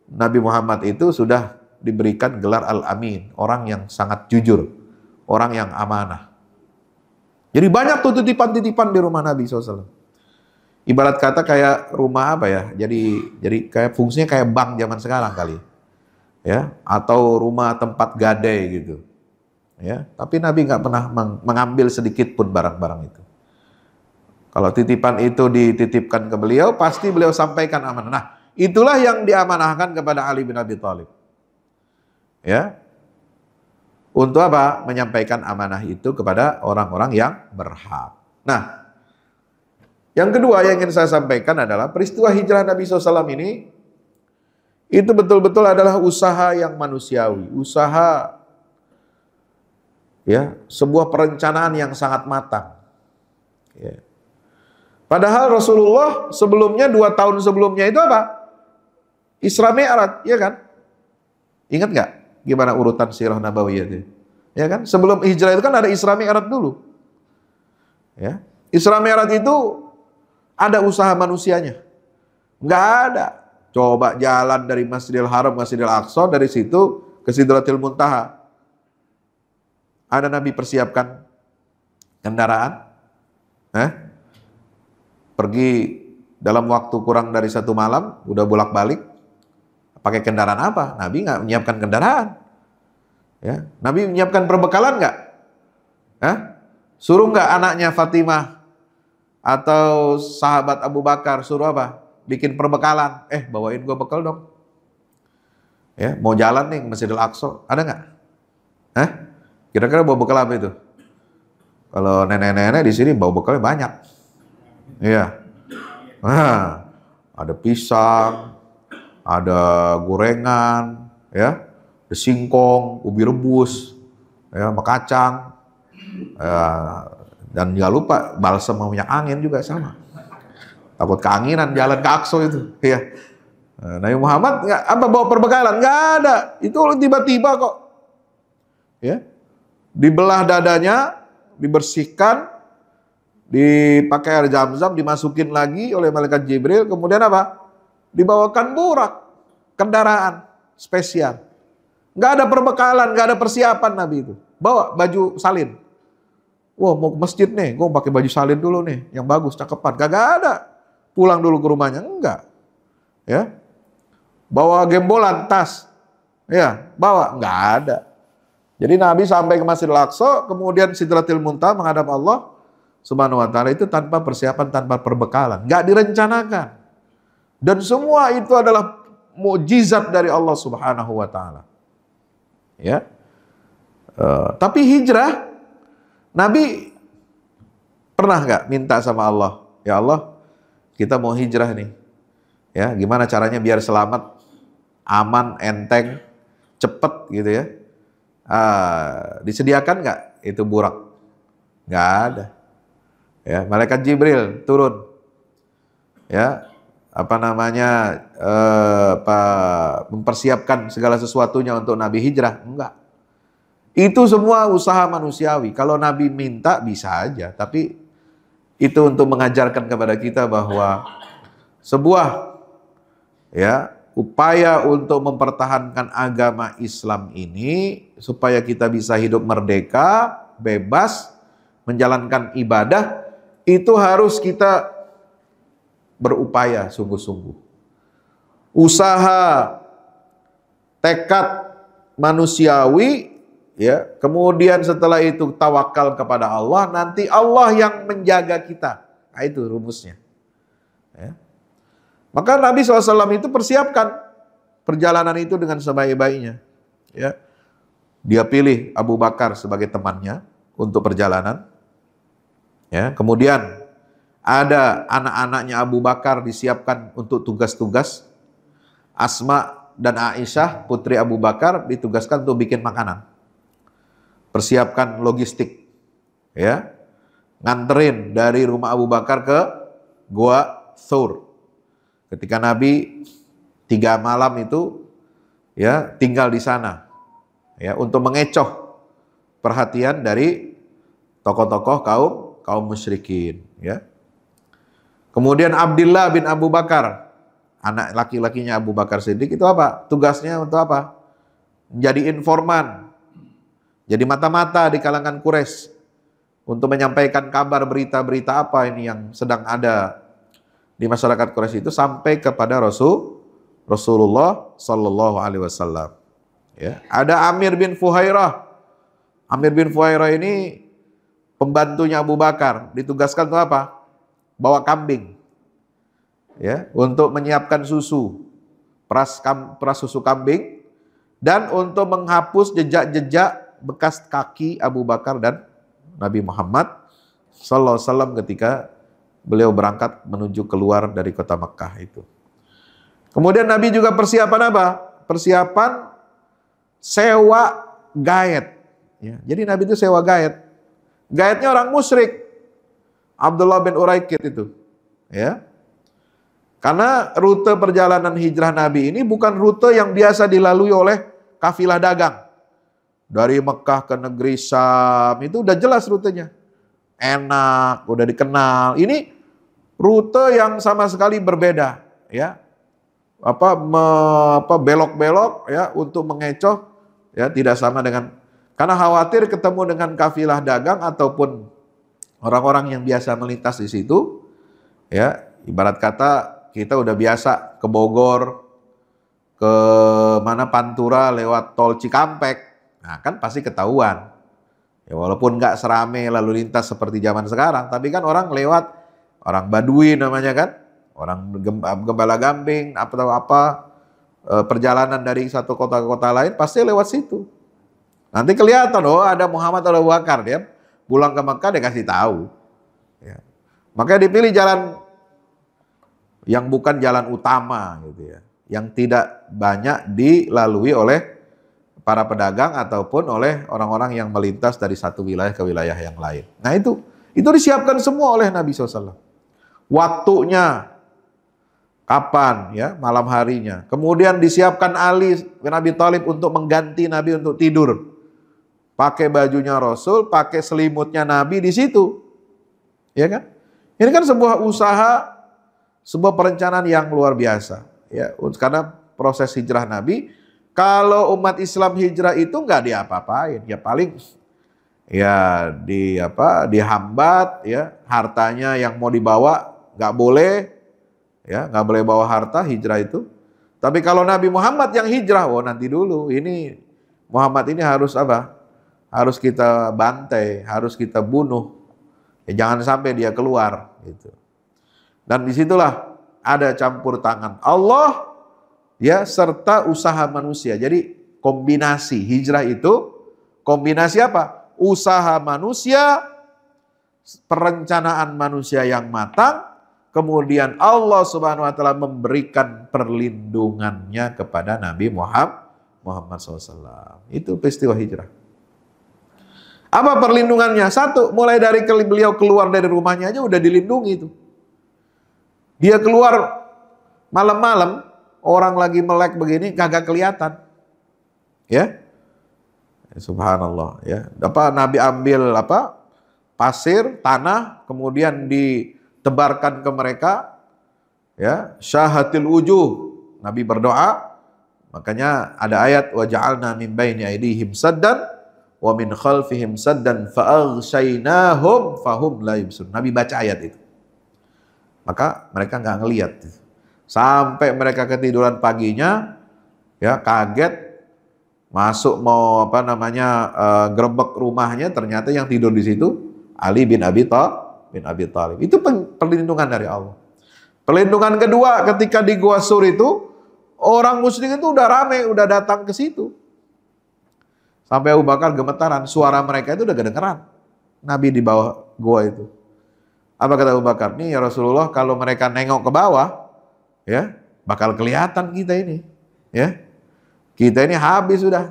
Nabi Muhammad itu sudah diberikan gelar Al-Amin, orang yang sangat jujur, orang yang amanah. Jadi banyak tuh titipan-titipan di rumah Nabi SAW. Ibarat kata kayak rumah apa ya? Jadi kayak fungsinya kayak bank zaman sekarang kali. ya, atau rumah tempat gadai gitu, ya. Tapi Nabi nggak pernah mengambil sedikit pun barang-barang itu. Kalau titipan itu dititipkan ke beliau, pasti beliau sampaikan amanah. Nah, itulah yang diamanahkan kepada Ali bin Abi Thalib, ya. Untuk apa? Menyampaikan amanah itu kepada orang-orang yang berhak. Nah, yang kedua yang ingin saya sampaikan adalah peristiwa hijrah Nabi SAW ini, itu betul-betul adalah usaha yang manusiawi, usaha, ya, sebuah perencanaan yang sangat matang. Ya. Padahal Rasulullah sebelumnya, 2 tahun sebelumnya itu apa? Isra Mi'raj, ya kan? Ingat nggak? Gimana urutan sirah nabawiyah itu? Ya kan? Sebelum hijrah itu kan ada Isra Mi'raj dulu. Ya. Isra Mi'raj itu ada usaha manusianya. Nggak ada. Coba jalan dari Masjidil Haram, Masjidil Aqsa, dari situ ke Sidratil Muntaha. Ada Nabi persiapkan kendaraan. Pergi dalam waktu kurang dari 1 malam, udah bolak-balik. Pakai kendaraan apa? Nabi nggak menyiapkan kendaraan, ya. Nabi menyiapkan perbekalan nggak? Suruh nggak anaknya Fatimah atau sahabat Abu Bakar, suruh apa? Bikin perbekalan. Bawain gua bekal dong, ya. Mau jalan nih Masjidil Aqsa, ada nggak? Kira-kira bawa bekal apa itu? Kalau nenek-nenek di sini bawa bekalnya banyak, ya. Nah, ada pisang, ada gorengan, ya, ada singkong, ubi rebus, ya, kacang, ya, dan jangan lupa balsam minyak angin juga sama. Takut keanginan jalan ke Aqsa itu, ya. Nabi Muhammad nggak apa bawa perbekalan? Nggak ada. Itu tiba-tiba kok, ya. Dibelah dadanya, dibersihkan, dipakai air Zam-Zam, dimasukin lagi oleh malaikat Jibril, kemudian apa? Dibawakan Burak, kendaraan spesial. Nggak ada perbekalan, nggak ada persiapan Nabi itu. Bawa baju salin. Wah, mau ke masjid nih, gue pakai baju salin dulu nih, yang bagus, cakepan. Gak ada. Pulang dulu ke rumahnya, enggak. Ya, bawa gembolan, tas. Ya, bawa, nggak ada. Jadi Nabi sampai ke Masjidil Aqsa, kemudian Sidratil Muntaha menghadap Allah Subhanahu wa Ta'ala itu tanpa persiapan, tanpa perbekalan, nggak direncanakan. Dan semua itu adalah mukjizat dari Allah Subhanahu wa Ta'ala. Ya, tapi hijrah, Nabi pernah nggak minta sama Allah, ya Allah, kita mau hijrah nih, ya, gimana caranya biar selamat, aman, enteng, cepet gitu ya? Disediakan nggak itu Burak? Nggak ada. Ya, malaikat Jibril turun, ya. Mempersiapkan segala sesuatunya untuk Nabi hijrah? Enggak. Itu semua usaha manusiawi. Kalau Nabi minta bisa aja, tapi itu untuk mengajarkan kepada kita bahwa sebuah, ya, upaya untuk mempertahankan agama Islam ini supaya kita bisa hidup merdeka, bebas, menjalankan ibadah, itu harus kita berupaya sungguh-sungguh. Usaha, tekad manusiawi, ya. Kemudian setelah itu tawakal kepada Allah, nanti Allah yang menjaga kita. Nah, itu rumusnya, ya. Maka Nabi SAW itu persiapkan perjalanan itu dengan sebaik-baiknya, ya. Dia pilih Abu Bakar sebagai temannya untuk perjalanan, ya. Kemudian ada anak-anaknya Abu Bakar disiapkan untuk tugas-tugas. Asma dan Aisyah, putri Abu Bakar, ditugaskan untuk bikin makanan. Persiapkan logistik, ya. Nganterin dari rumah Abu Bakar ke Gua Thur. Ketika Nabi 3 malam itu, ya, tinggal di sana, ya, untuk mengecoh perhatian dari tokoh-tokoh kaum musyrikin, ya. Kemudian Abdullah bin Abu Bakar, anak laki-lakinya Abu Bakar Siddiq, itu apa? Tugasnya untuk apa? Menjadi informan, jadi mata-mata di kalangan Quraisy untuk menyampaikan kabar, berita-berita apa ini yang sedang ada di masyarakat Quraisy itu sampai kepada Rasulullah Shallallahu Alaihi Wasallam. Ya. Ada Amir bin Fuhairah. Amir bin Fuhairah ini pembantunya Abu Bakar. Ditugaskan untuk apa? Bawa kambing. Ya, untuk menyiapkan susu. Peras susu kambing. Dan untuk menghapus jejak-jejak bekas kaki Abu Bakar dan Nabi Muhammad sallallahu alaihi wasallam ketika beliau berangkat menuju keluar dari kota Mekah itu. Kemudian Nabi juga persiapan apa? Persiapan sewa gaet. Ya, jadi Nabi itu sewa gaet. Gaetnya orang musyrik. Abdullah bin Uraikid itu. Ya. Karena rute perjalanan hijrah Nabi ini bukan rute yang biasa dilalui oleh kafilah dagang. Dari Mekah ke negeri Sam itu udah jelas rutenya. Enak, udah dikenal. Ini rute yang sama sekali berbeda, ya. Belok-belok ya untuk mengecoh, ya, tidak sama dengan, karena khawatir ketemu dengan kafilah dagang ataupun orang-orang yang biasa melintas di situ, ya. Ibarat kata kita udah biasa ke Bogor, ke mana Pantura lewat tol Cikampek, nah kan pasti ketahuan. Ya, walaupun nggak serame lalu lintas seperti zaman sekarang, tapi kan orang lewat, orang Badui namanya kan, orang gembala gambing atau apa, perjalanan dari satu kota ke kota lain pasti lewat situ. Nanti kelihatan, oh ada Muhammad atau Abu Bakar, dia pulang ke Mekah dia kasih tahu. Ya. Makanya dipilih jalan yang bukan jalan utama gitu ya, yang tidak banyak dilalui oleh para pedagang ataupun oleh orang-orang yang melintas dari satu wilayah ke wilayah yang lain. Nah itu disiapkan semua oleh Nabi SAW. Waktunya kapan, ya, malam harinya. Kemudian disiapkan Ali bin Abi Thalib untuk mengganti Nabi untuk tidur. Pakai bajunya Rasul, pakai selimutnya Nabi di situ. Ya kan? Ini kan sebuah usaha, sebuah perencanaan yang luar biasa. Ya, karena proses hijrah Nabi, kalau umat Islam hijrah itu nggak diapa-apain, ya paling ya dihambat, ya hartanya yang mau dibawa nggak boleh. Ya, nggak boleh bawa harta hijrah itu. Tapi kalau Nabi Muhammad yang hijrah, oh nanti dulu, ini Muhammad ini harus apa? Harus kita bantai, harus kita bunuh. Ya, jangan sampai dia keluar. Gitu. Dan disitulah ada campur tangan Allah, ya, serta usaha manusia. Jadi kombinasi hijrah itu, kombinasi apa? Usaha manusia, perencanaan manusia yang matang, kemudian Allah Subhanahu wa Ta'ala memberikan perlindungannya kepada Nabi Muhammad SAW. Itu peristiwa hijrah. Apa perlindungannya? Satu, mulai dari beliau keluar dari rumahnya aja udah dilindungi itu. Dia keluar malam-malam, orang lagi melek begini kagak kelihatan. Ya. Subhanallah, ya. Apa Nabi ambil apa? Pasir, tanah, kemudian ditebarkan ke mereka, ya, syahatil wujuh. Nabi berdoa, makanya ada ayat wa ja'alna min baini aydihim saddan wa min khalfihim saddan fa'aghshaynahum fahum la yubsirun. Nabi baca ayat itu, maka mereka nggak ngelihat sampai mereka ketiduran paginya, ya, kaget masuk mau apa namanya grebek rumahnya, ternyata yang tidur di situ Ali bin Abi Thalib. Itu perlindungan dari Allah. Perlindungan kedua, ketika di Gua Sur itu orang musyrik itu udah rame, udah datang ke situ. Sampai Abu Bakar gemetaran, suara mereka itu udah kedengeran. Nabi di bawah gua itu. Apa kata Abu Bakar? Nih ya Rasulullah, kalau mereka nengok ke bawah, ya, bakal kelihatan kita ini, ya. Kita ini habis sudah.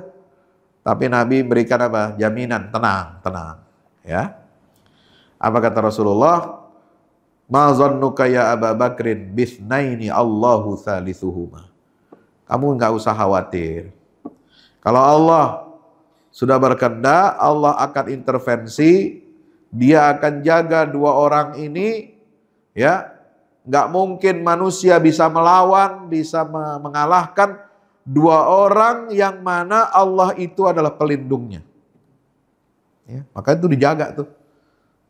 Tapi Nabi berikan apa? Jaminan, tenang, tenang, ya. Apa kata Rasulullah? Ma zannuka ya Abu Bakrin bisnaini Allahu tsalisuhuma. Kamu nggak usah khawatir. Kalau Allah sudah berkehendak, Allah akan intervensi. Dia akan jaga dua orang ini, ya. Nggak mungkin manusia bisa melawan, bisa mengalahkan dua orang yang mana Allah itu adalah pelindungnya. Ya, maka itu dijaga tuh.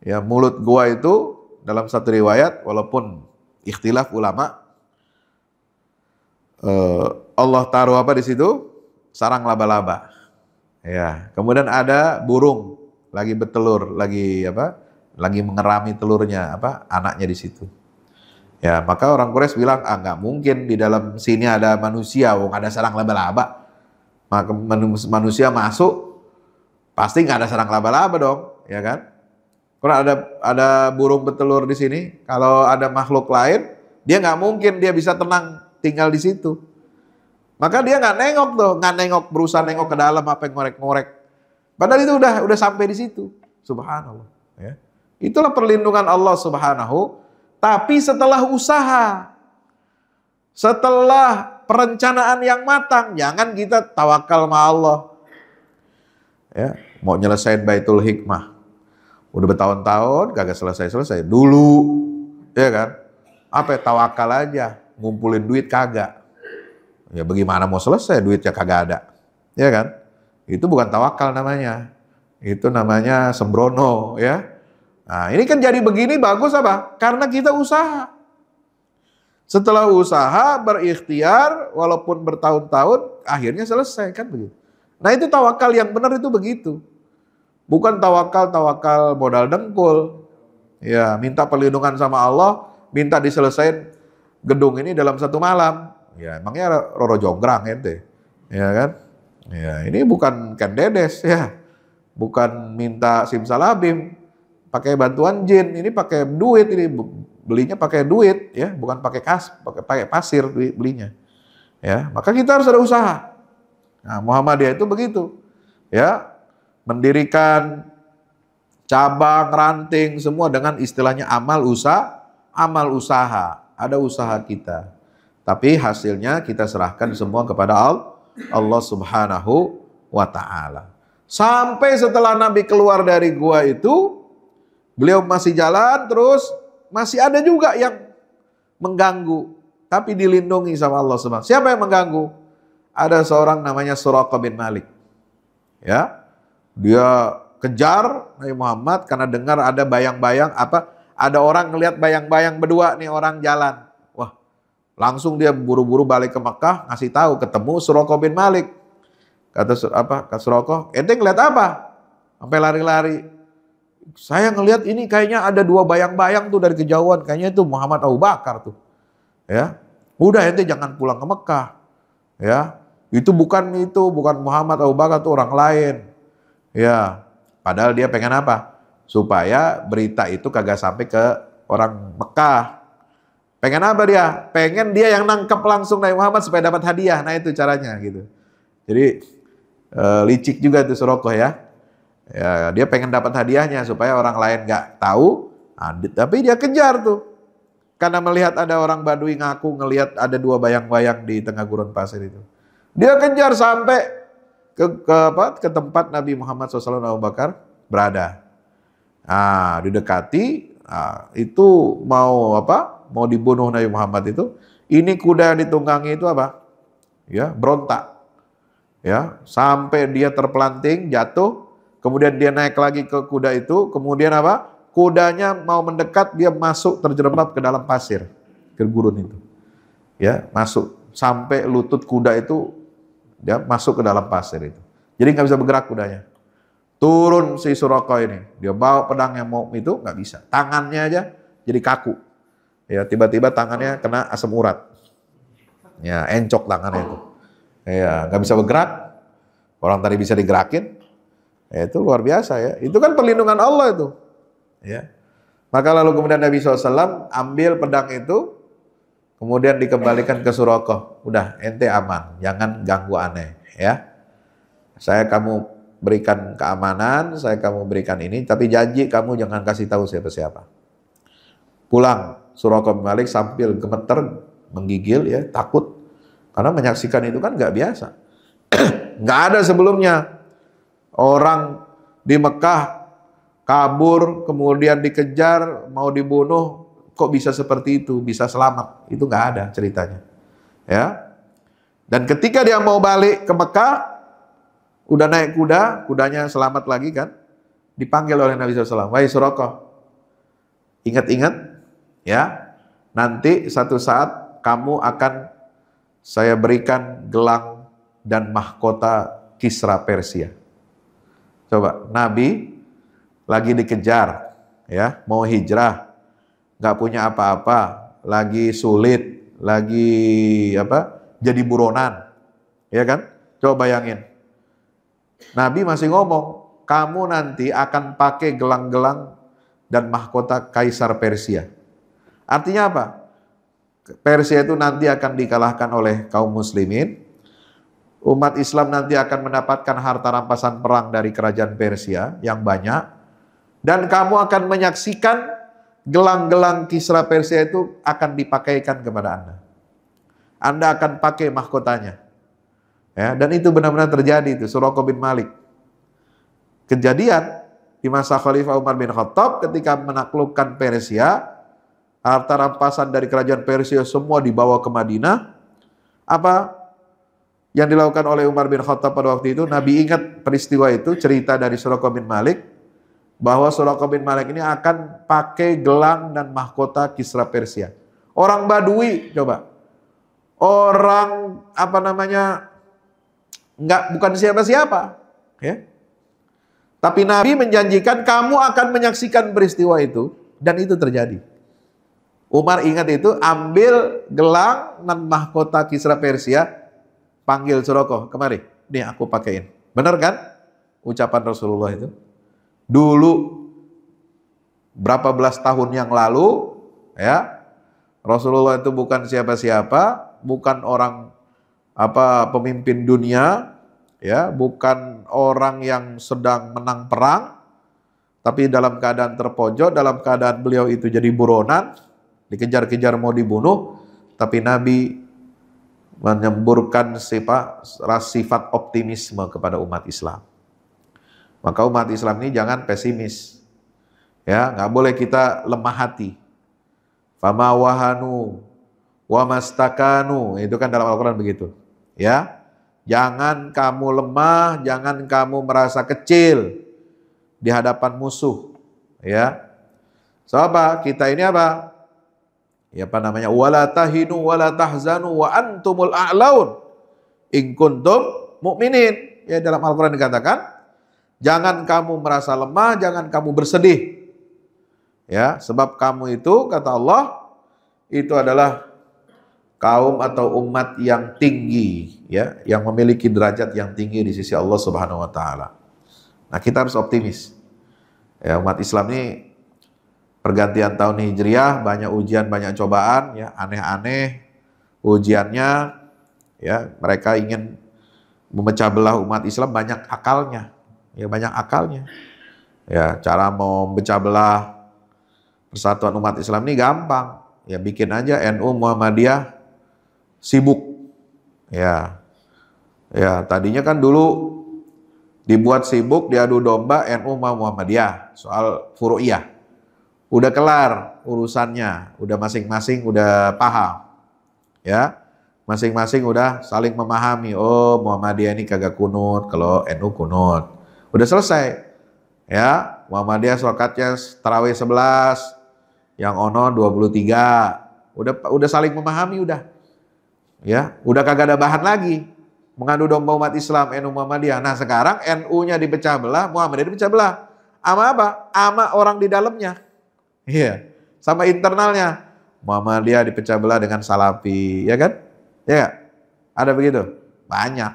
Ya, mulut gua itu dalam satu riwayat, walaupun ikhtilaf ulama, Allah taruh apa di situ? sarang laba-laba. Ya, kemudian ada burung lagi bertelur, lagi mengerami telurnya, anaknya di situ. Ya, maka orang Quraisy bilang, ah nggak mungkin di dalam sini ada manusia, wong ada sarang laba-laba. Maka manusia masuk, pasti nggak ada sarang laba-laba dong, ya kan? Kalau ada burung bertelur di sini, kalau ada makhluk lain, dia nggak mungkin dia bisa tenang tinggal di situ. Maka dia nggak nengok tuh, berusaha nengok ke dalam apa yang ngorek-ngorek. Padahal itu udah sampai di situ. Subhanallah. Ya. Itulah perlindungan Allah Subhanahu. Tapi setelah usaha, setelah perencanaan yang matang, jangan kita tawakal sama Allah. Ya, mau nyelesain Baitul Hikmah. Udah bertahun-tahun kagak selesai-selesai. Dulu, ya kan? Apa ya, tawakal aja, ngumpulin duit kagak. Ya bagaimana mau selesai, duitnya kagak ada. Ya kan? Itu bukan tawakal namanya. Itu namanya sembrono, ya. Nah, ini kan jadi begini bagus apa? Karena kita usaha. Setelah usaha, berikhtiar, walaupun bertahun-tahun, akhirnya selesai, kan begitu. Nah, itu tawakal yang benar itu begitu. Bukan tawakal modal dengkul. Ya, minta perlindungan sama Allah, minta diselesain gedung ini dalam satu malam. Ya, emangnya roro jonggrang ente. Ya kan? Ya, ini bukan kendedes ya. Bukan minta simsalabim, pakai bantuan jin, ini pakai duit, ini belinya pakai duit ya, bukan pakai kas, pakai pasir belinya. Ya, maka kita harus ada usaha. Nah, Muhammadiyah itu begitu. Ya, mendirikan cabang, ranting, semua dengan istilahnya amal usaha. Ada usaha kita. Tapi hasilnya kita serahkan semua kepada Allah Subhanahu wa Ta'ala. Sampai setelah Nabi keluar dari gua itu, beliau masih jalan terus, masih ada juga yang mengganggu. Tapi dilindungi sama Allah Subhanahu wa Ta'ala. Siapa yang mengganggu? Ada seorang namanya Suraqah bin Malik. Ya, dia kejar Nabi Muhammad karena dengar ada bayang-bayang ada orang ngelihat bayang-bayang berdua nih orang jalan. Wah, langsung dia buru-buru balik ke Mekah ngasih tahu, ketemu Suraqah bin Malik. Kata Suraqah, "Ente ngelihat apa?" Sampai lari-lari. "Saya ngelihat ini kayaknya ada dua bayang-bayang tuh dari kejauhan, kayaknya itu Muhammad Abu Bakar tuh." Ya. "Udah ente jangan pulang ke Mekah." Ya. Itu bukan Muhammad Abu Bakar tuh orang lain. Ya, padahal dia pengen apa? Supaya berita itu kagak sampai ke orang Mekah. Pengen apa dia? Pengen dia yang nangkep langsung Nabi Muhammad supaya dapat hadiah. Nah itu caranya gitu. Jadi licik juga itu Suraqah ya. Ya. Dia pengen dapat hadiahnya supaya orang lain nggak tahu. Nah, tapi dia kejar tuh. Karena melihat ada orang Badui ngaku ngelihat ada dua bayang-bayang di tengah gurun pasir itu. Dia kejar sampai ke tempat Nabi Muhammad SAW Abu Bakar berada. Nah, didekati, nah, itu mau dibunuh Nabi Muhammad itu. Ini kuda yang ditunggangi itu apa? Ya, berontak. Ya, sampai dia terpelanting, jatuh. Kemudian dia naik lagi ke kuda itu. Kemudian apa? Kudanya mau mendekat, dia masuk terjerembab ke dalam pasir, ke gurun itu. Ya, masuk sampai lutut kuda itu. Dia masuk ke dalam pasir itu. Jadi nggak bisa bergerak kudanya. Turun si Suraqah ini. Dia bawa pedang yang mau itu nggak bisa. Tangannya aja jadi kaku. Ya tiba-tiba tangannya kena asam urat. Ya encok tangannya itu. Ya nggak bisa bergerak. Orang tadi bisa digerakin. Ya, itu luar biasa ya. Itu kan perlindungan Allah itu. Ya. Maka lalu kemudian Nabi SAW ambil pedang itu. Kemudian dikembalikan ke Suraqah. Udah, ente aman. Jangan ganggu aneh. Ya. Saya kamu berikan keamanan. Saya kamu berikan ini. Tapi janji kamu jangan kasih tahu siapa-siapa. Pulang. Suraqah bin Malik sambil gemeter. Menggigil ya. Takut. Karena menyaksikan itu kan nggak biasa. Nggak ada sebelumnya. Orang di Mekah. Kabur. Kemudian dikejar. Mau dibunuh. Kok bisa seperti itu, bisa selamat. Itu nggak ada ceritanya. Ya. Dan ketika dia mau balik ke Mekah, udah naik kuda, kudanya selamat lagi kan, dipanggil oleh Nabi SAW. "Wahai Suraqah, ingat-ingat ya, nanti satu saat kamu akan saya berikan gelang dan mahkota Kisra Persia. Coba, Nabi lagi dikejar, ya, mau hijrah, nggak punya apa-apa, lagi sulit, lagi apa, jadi buronan, ya kan? Coba bayangin, Nabi masih ngomong, kamu nanti akan pakai gelang-gelang dan mahkota Kaisar Persia. Artinya apa? Persia itu nanti akan dikalahkan oleh kaum muslimin. Umat Islam nanti akan mendapatkan harta rampasan perang dari kerajaan Persia yang banyak. Dan kamu akan menyaksikan gelang-gelang Kisra Persia itu akan dipakaikan kepada Anda. Anda akan pakai mahkotanya. Ya, dan itu benar-benar terjadi itu, Suraqah bin Malik. Kejadian di masa Khalifah Umar bin Khattab ketika menaklukkan Persia, harta rampasan dari kerajaan Persia semua dibawa ke Madinah. Apa yang dilakukan oleh Umar bin Khattab pada waktu itu? Nabi ingat peristiwa itu, cerita dari Suraqah bin Malik, bahwa Suraqah bin Malik ini akan pakai gelang dan mahkota Kisra Persia. Orang Badui, coba. Orang, apa namanya, enggak, bukan siapa-siapa, ya. Tapi Nabi menjanjikan kamu akan menyaksikan peristiwa itu. Dan itu terjadi. Umar ingat itu, ambil gelang dan mahkota Kisra Persia, panggil Suraqah, kemari, nih aku pakein. Benar kan ucapan Rasulullah itu? Dulu berapa belas tahun yang lalu, ya, Rasulullah itu bukan siapa-siapa, bukan orang apa, pemimpin dunia, ya, bukan orang yang sedang menang perang, tapi dalam keadaan terpojok, dalam keadaan beliau itu jadi buronan, dikejar-kejar mau dibunuh, tapi Nabi menyemburkan sifat optimisme kepada umat Islam. Maka umat Islam ini jangan pesimis, ya, nggak boleh kita lemah hati. Fama wahanu wamastakanu, itu kan dalam Al-Quran begitu, ya. Jangan kamu lemah, jangan kamu merasa kecil di hadapan musuh, ya. So apa? Kita ini apa? Ya, apa namanya? Wala tahinu wala tahzanu wa antumul a'laun in kuntum mu'minin. Ya, dalam Al-Qur'an dikatakan, jangan kamu merasa lemah, jangan kamu bersedih. Ya, sebab kamu itu, kata Allah, itu adalah kaum atau umat yang tinggi, ya, yang memiliki derajat yang tinggi di sisi Allah Subhanahu wa Ta'ala. Nah, kita harus optimis, ya. Umat Islam ini pergantian tahun Hijriah banyak ujian, banyak cobaan, ya, aneh-aneh ujiannya, ya. Mereka ingin memecah belah umat Islam, banyak akalnya, ya, banyak akalnya, ya. Cara mau memecah belah persatuan umat Islam ini gampang, ya, bikin aja NU Muhammadiyah sibuk, ya, ya. Tadinya kan dulu dibuat sibuk, diadu domba NU Muhammadiyah soal furu'iyah, udah kelar urusannya, udah masing-masing udah paham, ya, masing-masing udah saling memahami. Oh, Muhammadiyah ini kagak kunut, kalau NU kunut, udah selesai, ya. Muhammadiyah shokatnya tarawih 11, yang ono 23, udah saling memahami, udah. Ya, udah kagak ada bahan lagi mengadu domba umat Islam NU Muhammadiyah. Nah, sekarang NU-nya dipecah belah, Muhammadiyah dipecah belah. Ama apa? Ama orang di dalamnya. Iya. Yeah. Sama internalnya. Muhammadiyah dipecah belah dengan Salafi, ya kan? Ya. Ada begitu? Banyak.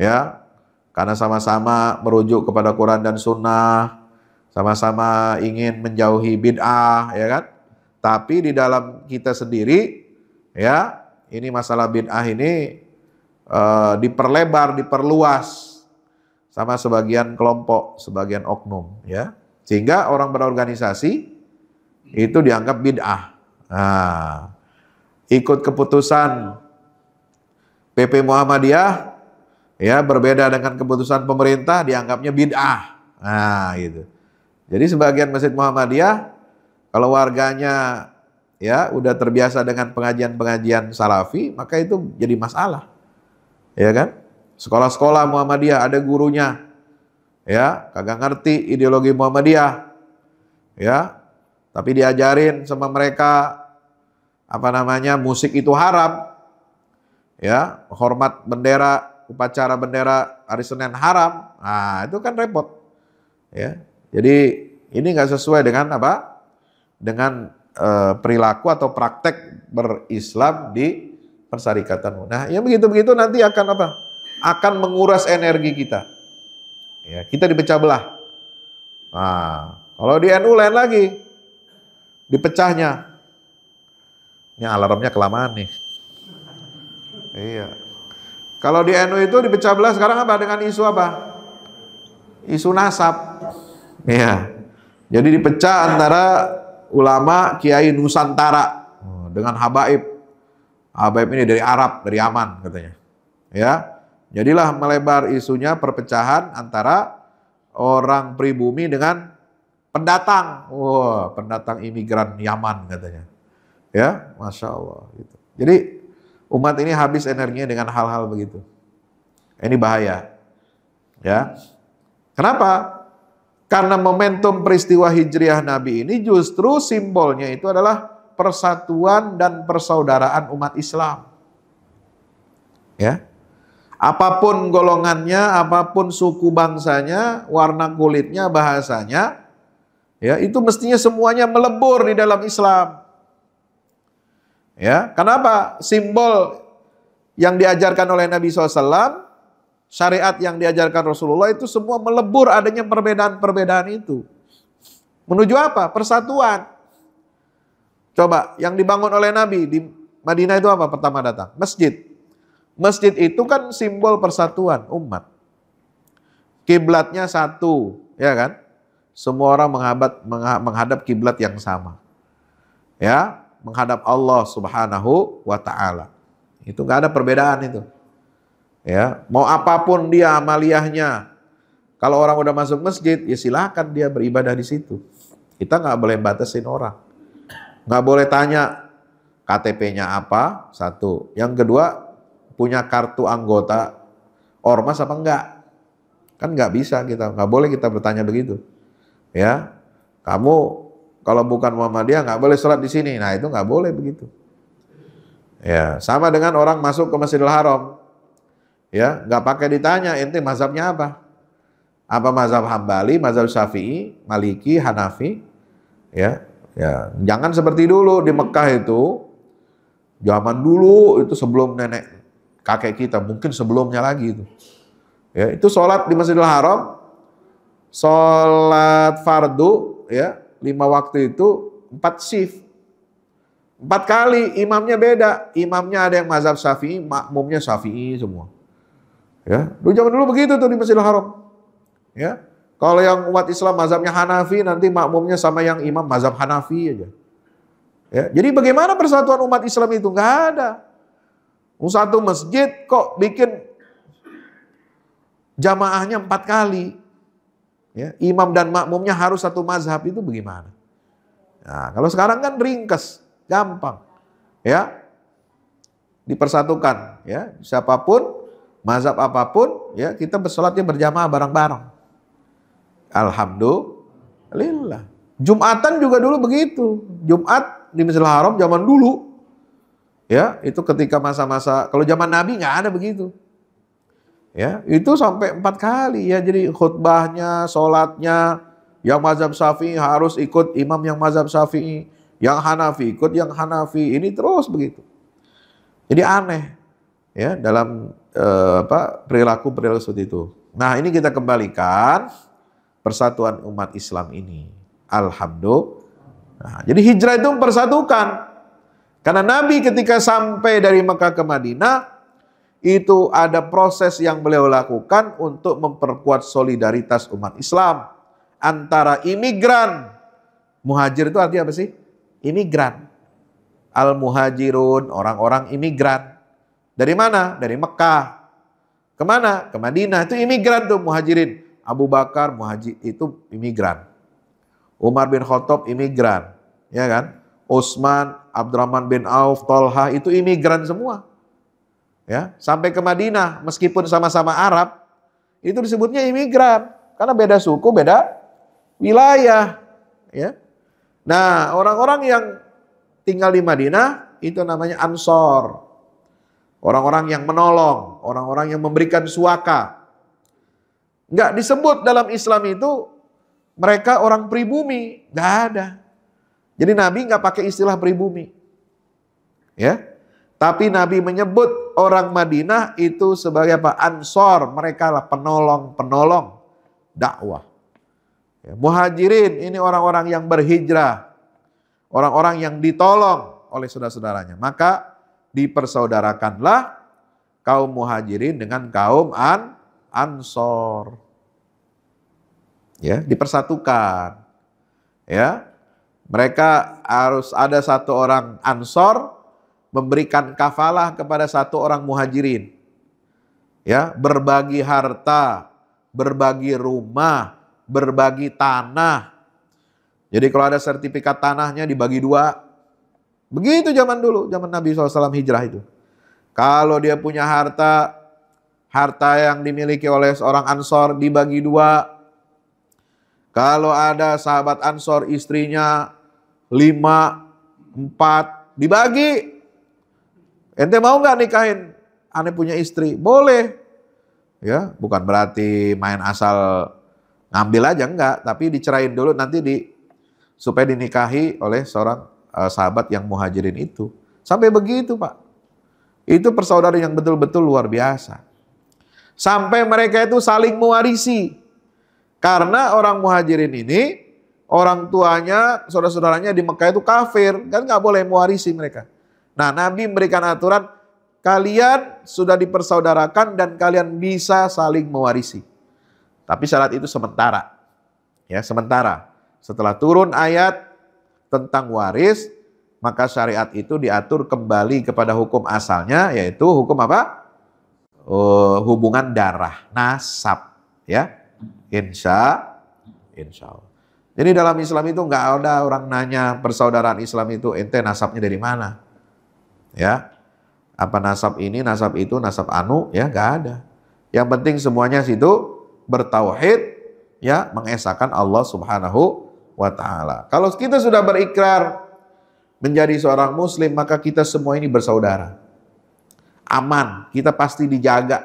Ya. Karena sama-sama merujuk kepada Quran dan Sunnah, sama-sama ingin menjauhi bid'ah, ya kan? Tapi di dalam kita sendiri, ya, ini masalah bid'ah ini diperlebar, diperluas sama sebagian kelompok, sebagian oknum, ya. Sehingga orang berorganisasi itu dianggap bid'ah. Nah, ikut keputusan PP Muhammadiyah, ya, berbeda dengan keputusan pemerintah, dianggapnya bid'ah. Nah, gitu. Jadi sebagian Masjid Muhammadiyah, kalau warganya, ya, udah terbiasa dengan pengajian-pengajian Salafi, maka itu jadi masalah, ya kan? Sekolah-sekolah Muhammadiyah ada gurunya, ya, kagak ngerti ideologi Muhammadiyah, ya, tapi diajarin sama mereka, apa namanya, musik itu haram, ya, hormat bendera, upacara bendera hari Senin haram, nah itu kan repot, ya. Jadi ini nggak sesuai dengan apa? Dengan perilaku atau praktek berislam di Persyarikatan. Nah, yang begitu-begitu nanti akan apa? Akan menguras energi kita. Ya, kita dipecah belah. Nah, kalau di NU lain lagi, dipecahnya. Ini alarmnya kelamaan nih. Iya. Kalau di NU itu dipecah belah sekarang apa? Dengan isu apa? Isu nasab. Iya. Jadi dipecah antara ulama kiai Nusantara dengan habaib. Habaib ini dari Arab, dari Yaman katanya. Ya. Jadilah melebar isunya perpecahan antara orang pribumi dengan pendatang. Wah, pendatang imigran Yaman katanya. Ya, Masya Allah gitu. Jadi umat ini habis energinya dengan hal-hal begitu. Ini bahaya. Ya. Kenapa? Karena momentum peristiwa hijriah Nabi ini justru simbolnya itu adalah persatuan dan persaudaraan umat Islam. Ya. Apapun golongannya, apapun suku bangsanya, warna kulitnya, bahasanya, ya, itu mestinya semuanya melebur di dalam Islam. Ya, kenapa? Simbol yang diajarkan oleh Nabi SAW, syariat yang diajarkan Rasulullah itu semua melebur adanya perbedaan-perbedaan itu. Menuju apa? Persatuan. Coba, yang dibangun oleh Nabi di Madinah itu apa pertama datang? Masjid. Masjid itu kan simbol persatuan umat. Kiblatnya satu, ya kan? Semua orang menghadap kiblat yang sama. Ya, menghadap Allah Subhanahu wa Ta'ala. Itu nggak ada perbedaan itu. Ya, mau apapun dia amaliyahnya. Kalau orang udah masuk masjid, ya silahkan dia beribadah di situ. Kita nggak boleh batasin orang. Nggak boleh tanya KTP-nya apa, satu. Yang kedua, punya kartu anggota ormas apa enggak. Kan nggak bisa kita, nggak boleh kita bertanya begitu. Ya, kamu kalau bukan Muhammadiyah nggak boleh sholat di sini. Nah itu nggak boleh begitu. Ya, sama dengan orang masuk ke Masjidil Haram, ya nggak pakai ditanya ente mazhabnya apa? Apa mazhab Hambali, mazhab Syafi'i, Maliki, Hanafi? Ya, ya jangan seperti dulu di Mekah itu. Zaman dulu itu sebelum nenek kakek kita, mungkin sebelumnya lagi itu. Ya itu sholat di Masjidil Haram, sholat fardu, ya. 5 waktu itu 4 shift. 4 kali imamnya beda. Imamnya ada yang mazhab Syafi'i, makmumnya Syafi'i semua. Ya, dulu zaman dulu begitu tuh di Masjidil Haram. Ya. Kalau yang umat Islam mazhabnya Hanafi, nanti makmumnya sama yang imam mazhab Hanafi aja. Ya, jadi bagaimana persatuan umat Islam itu? Nggak ada. Satu masjid kok bikin jamaahnya 4 kali. Ya, imam dan makmumnya harus satu mazhab, itu bagaimana? Nah, kalau sekarang kan ringkes, gampang, ya dipersatukan, ya siapapun, mazhab apapun, ya kita bersolatnya berjamaah bareng-bareng. Alhamdulillah. Jumatan juga dulu begitu, Jumat di Masjidil Haram zaman dulu, ya itu ketika masa-masa kalau zaman Nabi nggak ada begitu. Ya, itu sampai 4 kali ya, jadi khutbahnya, sholatnya, yang mazhab Syafi'i harus ikut imam yang mazhab Syafi'i, yang Hanafi ikut yang Hanafi, ini terus begitu. Jadi aneh ya dalam perilaku seperti itu. Nah ini kita kembalikan persatuan umat Islam ini. Alhamdulillah. Nah, jadi hijrah itu mempersatukan. Karena Nabi ketika sampai dari Mekah ke Madinah, itu ada proses yang beliau lakukan untuk memperkuat solidaritas umat Islam antara imigran. Muhajir itu artinya apa sih? Imigran. Al-muhajirun, orang-orang imigran. Dari mana? Dari Mekah. Kemana? Ke Madinah. Itu imigran tuh, muhajirin. Abu Bakar, muhajir, itu imigran. Umar bin Khattab, imigran. Ya kan? Utsman, Abdurrahman bin Auf, Tolha, itu imigran semua. Ya, sampai ke Madinah meskipun sama-sama Arab itu disebutnya imigran karena beda suku, beda wilayah, ya. Nah, orang-orang yang tinggal di Madinah itu namanya Ansor. Orang-orang yang menolong, orang-orang yang memberikan suaka. Nggak disebut dalam Islam itu mereka orang pribumi, nggak ada. Jadi Nabi nggak pakai istilah pribumi, ya. Tapi Nabi menyebut orang Madinah itu sebagai apa? Ansor, mereka lah penolong-penolong dakwah. Ya, muhajirin ini orang-orang yang berhijrah, orang-orang yang ditolong oleh saudara-saudaranya. Maka dipersaudarakanlah kaum muhajirin dengan kaum ansor. Ya, dipersatukan. Ya, mereka harus ada satu orang ansor memberikan kafalah kepada satu orang muhajirin. Ya, berbagi harta, berbagi rumah, berbagi tanah. Jadi kalau ada sertifikat tanahnya dibagi dua. Begitu zaman dulu, zaman Nabi SAW hijrah itu. Kalau dia punya harta, harta yang dimiliki oleh seorang ansor dibagi dua. Kalau ada sahabat ansor istrinya 5, 4, dibagi. Ente mau nggak nikahin? Ane punya istri, boleh. Ya, bukan berarti main asal ngambil aja, enggak. Tapi dicerain dulu nanti supaya dinikahi oleh seorang sahabat yang muhajirin itu. Sampai begitu, Pak. Itu persaudaraan yang betul-betul luar biasa. Sampai mereka itu saling mewarisi. Karena orang muhajirin ini, orang tuanya, saudara-saudaranya di Mekah itu kafir. Kan nggak boleh mewarisi mereka. Nah, Nabi memberikan aturan, kalian sudah dipersaudarakan dan kalian bisa saling mewarisi. Tapi syarat itu sementara. Ya, sementara. Setelah turun ayat tentang waris, maka syariat itu diatur kembali kepada hukum asalnya, yaitu hukum apa? Hubungan darah, nasab. Ya, insya Allah. Jadi dalam Islam itu nggak ada orang nanya persaudaraan Islam itu, ente nasabnya dari mana? Ya, apa nasab ini, nasab itu, nasab anu, ya nggak ada. Yang penting semuanya situ bertauhid, ya, mengesahkan Allah Subhanahu wa Ta'ala. Kalau kita sudah berikrar menjadi seorang muslim, maka kita semua ini bersaudara. Aman, kita pasti dijaga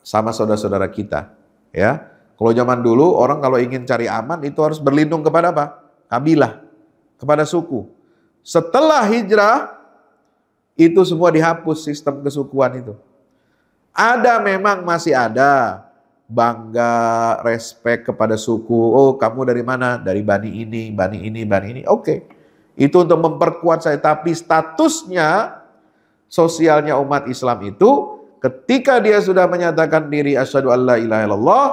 sama saudara-saudara kita, ya. Kalau zaman dulu orang kalau ingin cari aman itu harus berlindung kepada apa? Kabilah, kepada suku. Setelah hijrah itu semua dihapus, sistem kesukuan itu. Ada, memang masih ada bangga, respek kepada suku. Oh, kamu dari mana? Dari Bani ini, Bani ini, Bani ini. Oke. Itu untuk memperkuat saya. Tapi statusnya, sosialnya umat Islam itu, ketika dia sudah menyatakan diri, asyhadu an la ilaha illallah,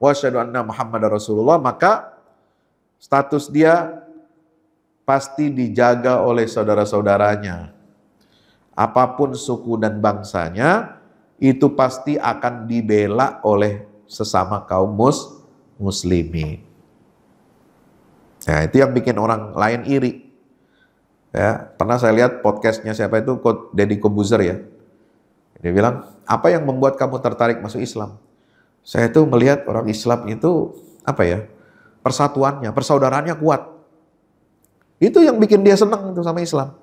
wa asyhadu anna Muhammadar Rasulullah, maka status dia pasti dijaga oleh saudara-saudaranya. Apapun suku dan bangsanya, itu pasti akan dibela oleh sesama kaum muslimin. Nah, itu yang bikin orang lain iri. Ya, pernah saya lihat podcastnya siapa itu, Coach Deddy Kobuzer ya. Dia bilang, apa yang membuat kamu tertarik masuk Islam? Saya itu melihat orang Islam itu, apa ya, persatuannya, persaudaraannya kuat. Itu yang bikin dia senang itu sama Islam.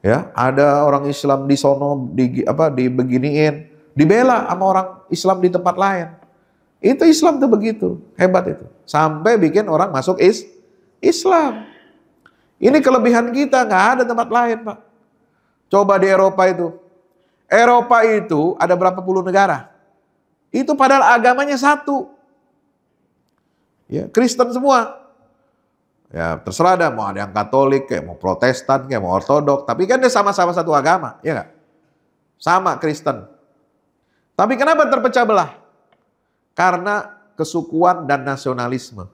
Ya, ada orang Islam di sono dibeginiin, dibela sama orang Islam di tempat lain. Itu Islam tuh begitu, hebat itu. Sampai bikin orang masuk Islam. Ini kelebihan kita, nggak ada tempat lain, Pak. Coba di Eropa itu. Eropa itu ada berapa puluh negara. Itu padahal agamanya satu. Ya, Kristen semua. Ya, terserah dah, mau ada yang Katolik, kayak mau Protestan, kayak mau Ortodok, tapi kan dia sama-sama satu agama, ya nggak? Sama Kristen. Tapi kenapa terpecah belah? Karena kesukuan dan nasionalisme.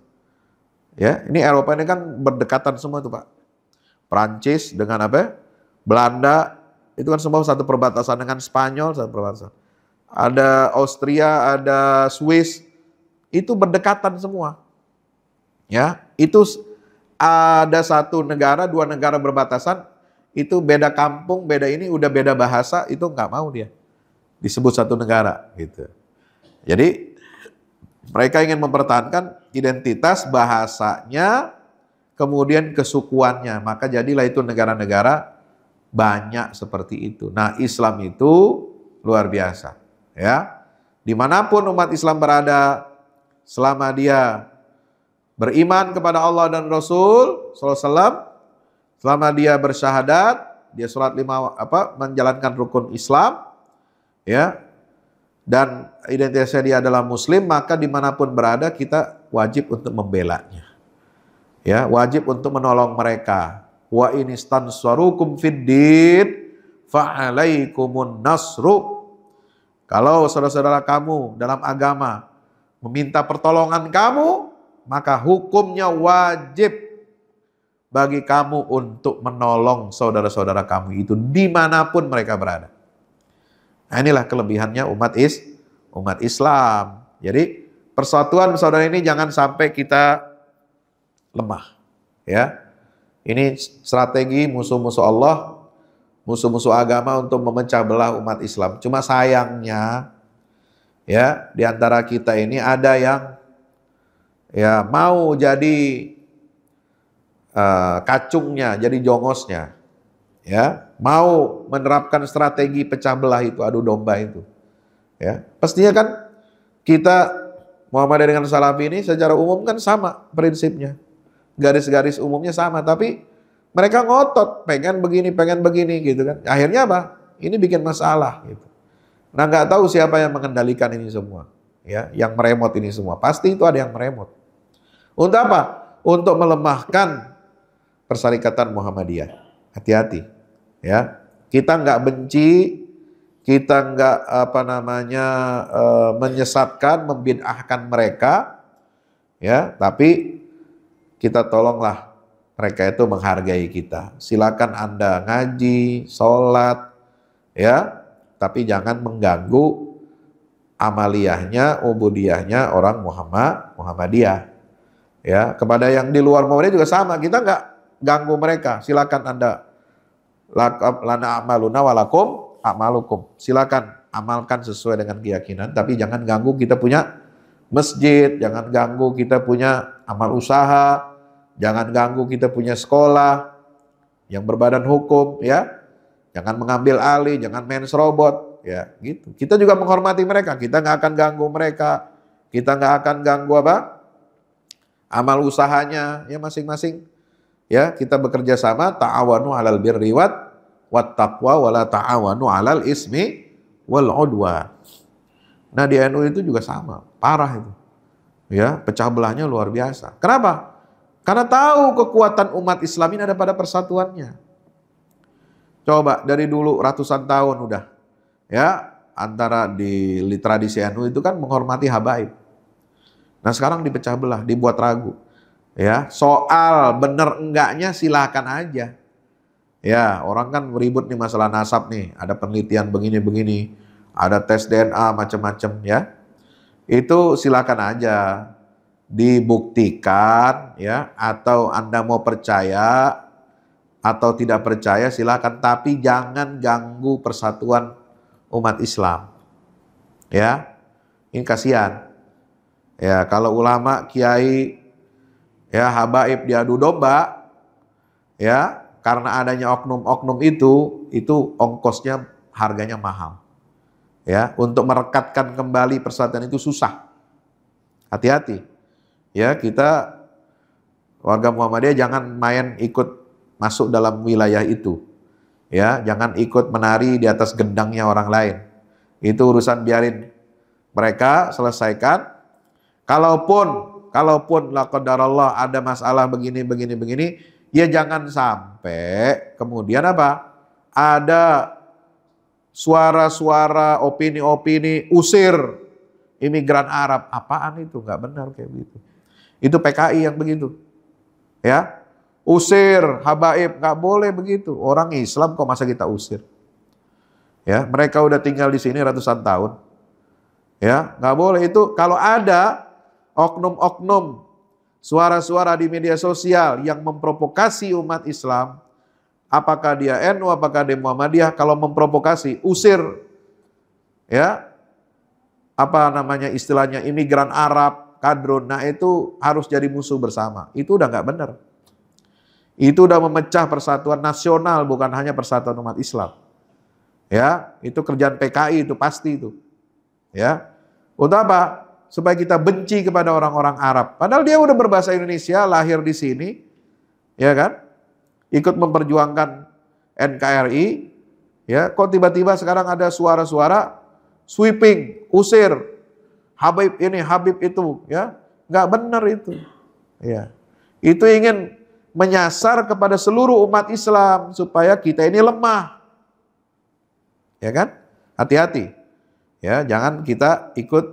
Ya, ini Eropa ini kan berdekatan semua tuh, Pak. Prancis dengan apa? Belanda, itu kan semua satu perbatasan dengan Spanyol, satu perbatasan. Ada Austria, ada Swiss, itu berdekatan semua. Ya, itu ada satu negara, dua negara berbatasan, itu beda kampung, beda ini, udah beda bahasa, itu nggak mau dia disebut satu negara gitu. Jadi mereka ingin mempertahankan identitas bahasanya, kemudian kesukuannya, maka jadilah itu negara-negara banyak seperti itu. Nah, Islam itu luar biasa, ya. Dimanapun umat Islam berada, selama dia beriman kepada Allah dan Rasul sallallahu alaihi wasallam, selama dia bersyahadat, dia sholat lima, menjalankan rukun Islam, ya, dan identitasnya dia adalah Muslim, maka dimanapun berada kita wajib untuk membelanya, ya, wajib untuk menolong mereka. Wa inistansarukum fiddin fa'alaikumun nasru. Kalau saudara-saudara kamu dalam agama meminta pertolongan kamu, maka hukumnya wajib bagi kamu untuk menolong saudara-saudara kamu itu dimanapun mereka berada. Nah, inilah kelebihannya umat Islam. Jadi persatuan saudara ini jangan sampai kita lemah, ya. Ini strategi musuh-musuh Allah, musuh-musuh agama untuk memecah belah umat Islam. Cuma sayangnya, ya, di antara kita ini ada yang, ya, mau jadi kacungnya, jadi jongosnya, ya, mau menerapkan strategi pecah belah itu, adu domba itu, ya. Pastinya kan kita Muhammadiyah dengan Salafi ini secara umum kan sama prinsipnya, garis-garis umumnya sama, tapi mereka ngotot pengen begini gitu kan. Akhirnya apa? Ini bikin masalah gitu. Nah, nggak tahu siapa yang mengendalikan ini semua, ya, yang meremot ini semua. Pasti itu ada yang meremot. Untuk apa? Untuk melemahkan Persyarikatan Muhammadiyah. Hati-hati, ya. Kita nggak benci, kita nggak menyesatkan, membid'ahkan mereka, ya. Tapi kita tolonglah mereka itu menghargai kita. Silakan Anda ngaji, sholat, ya. Tapi jangan mengganggu amaliyahnya, ubudiyahnya orang Muhammadiyah. Ya, kepada yang di luar Muhammadiyah juga sama. Kita nggak ganggu mereka. Silakan Anda, lana amaluna walakum amalukum. Silakan amalkan sesuai dengan keyakinan. Tapi jangan ganggu kita punya masjid, jangan ganggu kita punya amal usaha, jangan ganggu kita punya sekolah yang berbadan hukum, ya. Jangan mengambil alih, jangan main serobot, ya gitu. Kita juga menghormati mereka, kita nggak akan ganggu mereka, kita nggak akan ganggu amal usahanya, ya, masing-masing, ya. Kita bekerja sama, ta'awanu 'alal birri wat taqwa wala ta'awanu 'alal ismi wal 'udwa. Nah, di NU itu juga sama, parah itu, ya, pecah belahnya luar biasa. Kenapa? Karena tahu kekuatan umat Islam ini ada pada persatuannya. Coba dari dulu ratusan tahun udah, ya, antara di tradisi NU itu kan menghormati habaib. Nah, sekarang dipecah belah, dibuat ragu, ya. Soal bener enggaknya silakan aja, ya. Orang kan ribut nih masalah nasab nih, ada penelitian begini-begini, ada tes DNA macam-macam, ya. Itu silakan aja dibuktikan, ya, atau Anda mau percaya atau tidak percaya silakan, tapi jangan ganggu persatuan umat Islam, ya. Ini kasihan, ya, kalau ulama, kiai, ya, habaib diadu domba, ya, karena adanya oknum-oknum itu ongkosnya, harganya mahal, ya. Untuk merekatkan kembali persatuan itu susah. Hati-hati, ya, kita warga Muhammadiyah jangan main ikut masuk dalam wilayah itu, ya. Jangan ikut menari di atas gendangnya orang lain. Itu urusan biarin mereka selesaikan. Kalaupun la qadarallah ada masalah begini, ya jangan sampai kemudian ada suara-suara, opini-opini, usir imigran Arab. Apaan itu? Nggak benar kayak gitu. Itu PKI yang begitu, ya. Usir habaib, nggak boleh begitu. Orang Islam kok masa kita usir? Ya, mereka udah tinggal di sini ratusan tahun. Ya, nggak boleh itu. Kalau ada oknum-oknum, suara-suara di media sosial yang memprovokasi umat Islam, apakah dia NU, apakah dia Muhammadiyah, kalau memprovokasi, usir. Ya, istilahnya imigran Arab, kadrun. Nah, itu harus jadi musuh bersama. Itu udah nggak benar. Itu udah memecah persatuan nasional, bukan hanya persatuan umat Islam. Ya, itu kerjaan PKI itu pasti itu. Ya. Untuk apa? Supaya kita benci kepada orang-orang Arab. Padahal dia udah berbahasa Indonesia, lahir di sini. Ya kan? Ikut memperjuangkan NKRI. Ya, kok tiba-tiba sekarang ada suara-suara sweeping, usir, Habib ini, Habib itu, ya. Nggak benar itu. Ya. Itu ingin menyasar kepada seluruh umat Islam supaya kita ini lemah, ya kan? Hati-hati, ya, jangan kita ikut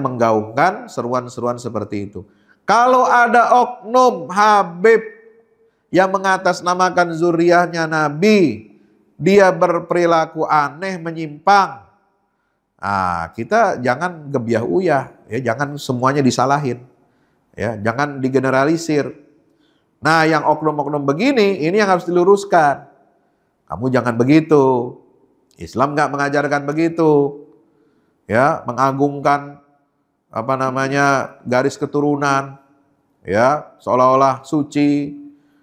menggaungkan seruan-seruan seperti itu. Kalau ada oknum Habib yang mengatasnamakan zuriyahnya Nabi, dia berperilaku aneh, menyimpang. Nah, kita jangan gebyah uyah, ya, jangan semuanya disalahin, ya, jangan digeneralisir. Nah, yang oknum-oknum begini, ini yang harus diluruskan. Kamu jangan begitu. Islam nggak mengajarkan begitu. Ya, mengagungkan garis keturunan. Ya, seolah-olah suci.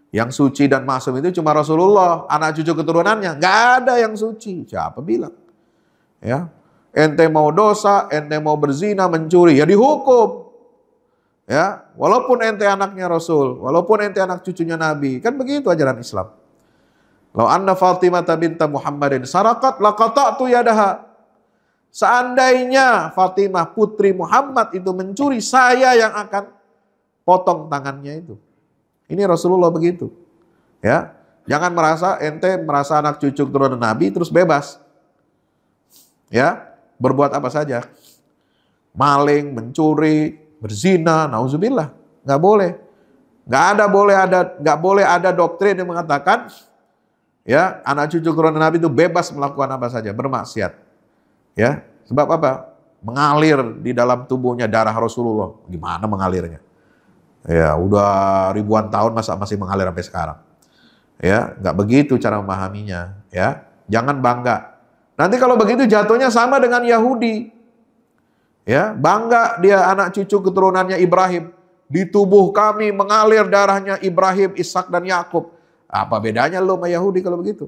Yang suci dan masum itu cuma Rasulullah, anak cucu keturunannya. Nggak ada yang suci. Siapa bilang? Ya, ente mau dosa, ente mau berzina, mencuri, ya dihukum. Ya, walaupun ente anaknya Rasul, walaupun ente anak cucunya Nabi, kan begitu ajaran Islam. Lau anna Fatimah binta Muhammadin saraqat laqata'tu yadaha. Seandainya Fatimah putri Muhammad itu mencuri, saya yang akan potong tangannya itu. Ini Rasulullah begitu. Ya, jangan merasa ente merasa anak cucu keturunan Nabi terus bebas. Ya, berbuat apa saja. Maling, mencuri, berzina, nauzubillah, nggak boleh. Nggak boleh ada doktrin yang mengatakan, ya, anak cucu keturunan Nabi itu bebas melakukan apa saja, bermaksiat. Ya, sebab apa? Mengalir di dalam tubuhnya darah Rasulullah. Gimana mengalirnya? Ya, udah ribuan tahun masa masih mengalir sampai sekarang. Ya, nggak begitu cara memahaminya. Ya, jangan bangga. Nanti kalau begitu jatuhnya sama dengan Yahudi. Ya, bangga dia anak cucu keturunannya Ibrahim. Di tubuh kami mengalir darahnya Ibrahim, Ishak dan Yakub. Apa bedanya lo sama Yahudi kalau begitu?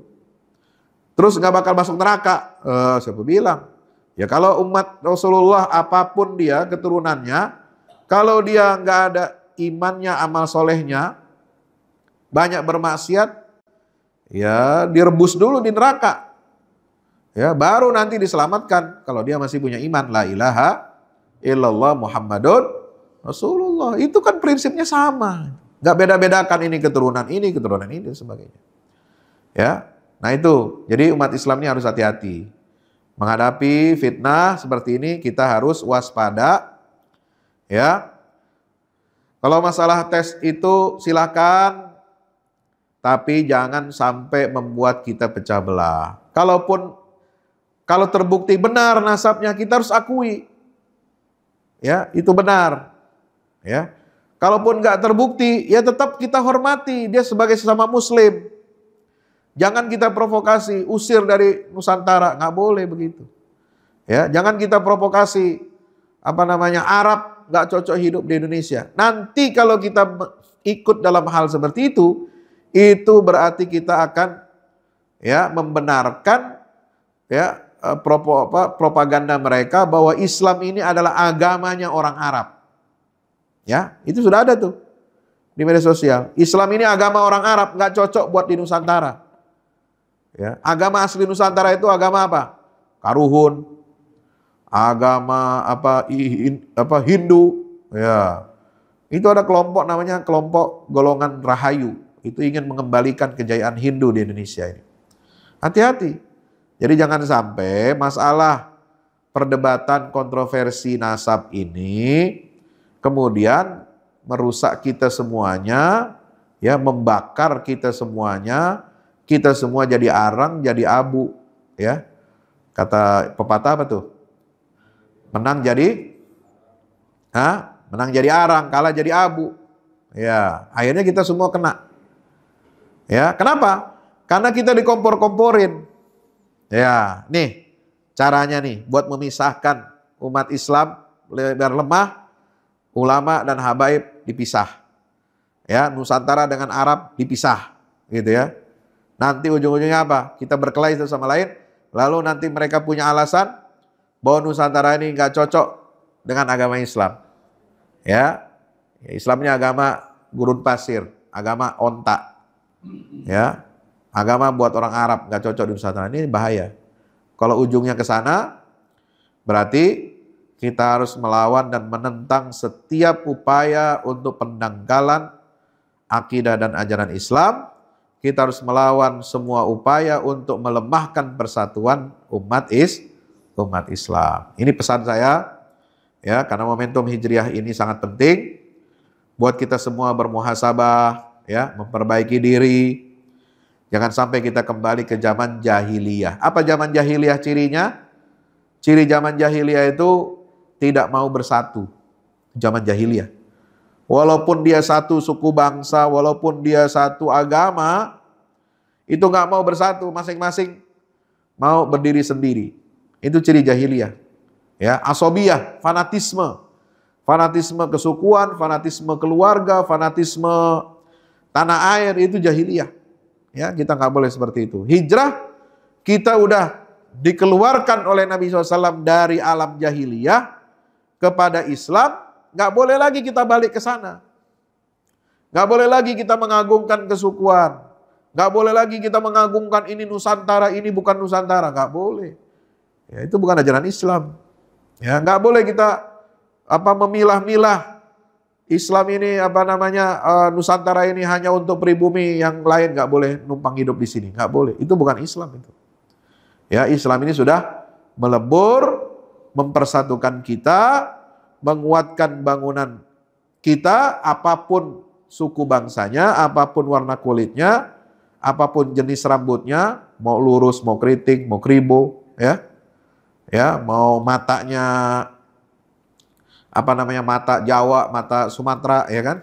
Terus nggak bakal masuk neraka? Siapa bilang? Ya, kalau umat Rasulullah apapun dia keturunannya, kalau dia nggak ada imannya, amal solehnya, banyak bermaksiat, ya direbus dulu di neraka. Ya, baru nanti diselamatkan kalau dia masih punya iman. La ilaha illallah Muhammadun Rasulullah. Itu kan prinsipnya sama. Nggak beda-bedakan ini, keturunan ini, dan sebagainya. Ya, nah itu. Jadi umat Islam ini harus hati-hati. Menghadapi fitnah seperti ini kita harus waspada. Ya, kalau masalah tes itu silakan, tapi jangan sampai membuat kita pecah belah. Kalau terbukti benar nasabnya, kita harus akui. Ya, itu benar. Ya. Kalaupun nggak terbukti, ya tetap kita hormati dia sebagai sesama muslim. Jangan kita provokasi, usir dari Nusantara, nggak boleh begitu. Ya, jangan kita provokasi Arab nggak cocok hidup di Indonesia. Nanti kalau kita ikut dalam hal seperti itu berarti kita akan membenarkan propaganda mereka bahwa Islam ini adalah agamanya orang Arab. Ya, itu sudah ada tuh di media sosial. Islam ini agama orang Arab, nggak cocok buat di Nusantara. Ya, agama asli Nusantara itu agama apa? Karuhun. Agama Hindu. Ya. Itu ada kelompok namanya kelompok golongan Rahayu. Itu ingin mengembalikan kejayaan Hindu di Indonesia ini. Hati-hati. Jadi jangan sampai masalah perdebatan kontroversi nasab ini kemudian merusak kita semuanya, ya, membakar kita semuanya, kita semua jadi arang, jadi abu, ya. Kata pepatah apa tuh? Menang jadi arang, kalah jadi abu. Ya, akhirnya kita semua kena. Ya, kenapa? Karena kita dikompor-komporin. Ya, nih caranya nih buat memisahkan umat Islam biar lemah, ulama dan habaib dipisah. Ya, Nusantara dengan Arab dipisah, gitu ya. Nanti ujung-ujungnya apa? Kita berkelahi satu sama lain. Lalu nanti mereka punya alasan bahwa Nusantara ini nggak cocok dengan agama Islam. Ya, Islamnya agama gurun pasir, agama onta. Ya, agama buat orang Arab nggak cocok di Nusantara, ini bahaya. Kalau ujungnya ke sana, berarti kita harus melawan dan menentang setiap upaya untuk pendangkalan akidah dan ajaran Islam. Kita harus melawan semua upaya untuk melemahkan persatuan umat Islam. Ini pesan saya, ya, karena momentum Hijriah ini sangat penting buat kita semua bermuhasabah, ya, memperbaiki diri. Jangan sampai kita kembali ke zaman jahiliyah. Apa zaman jahiliyah cirinya? Ciri zaman jahiliyah itu tidak mau bersatu. Zaman jahiliyah. Walaupun dia satu suku bangsa, walaupun dia satu agama, itu nggak mau bersatu, masing-masing mau berdiri sendiri. Itu ciri jahiliyah. Ya, asobiyah, fanatisme. Fanatisme kesukuan, fanatisme keluarga, fanatisme tanah air, itu jahiliyah. Ya, kita nggak boleh seperti itu. Hijrah, kita udah dikeluarkan oleh Nabi SAW dari alam jahiliyah kepada Islam. Nggak boleh lagi kita balik ke sana. Nggak boleh lagi kita mengagungkan kesukuan. Nggak boleh lagi kita mengagungkan ini Nusantara, ini bukan Nusantara. Nggak boleh. Ya, itu bukan ajaran Islam. Ya, nggak boleh kita memilah-milah Islam ini Nusantara ini hanya untuk pribumi, yang lain nggak boleh numpang hidup di sini. Nggak boleh. Itu bukan Islam itu. Ya, Islam ini sudah melebur, mempersatukan kita, menguatkan bangunan kita, apapun suku bangsanya, apapun warna kulitnya, apapun jenis rambutnya, mau lurus, mau keriting, mau kribo, ya, ya, mau matanya, mata Jawa, mata Sumatera, ya kan,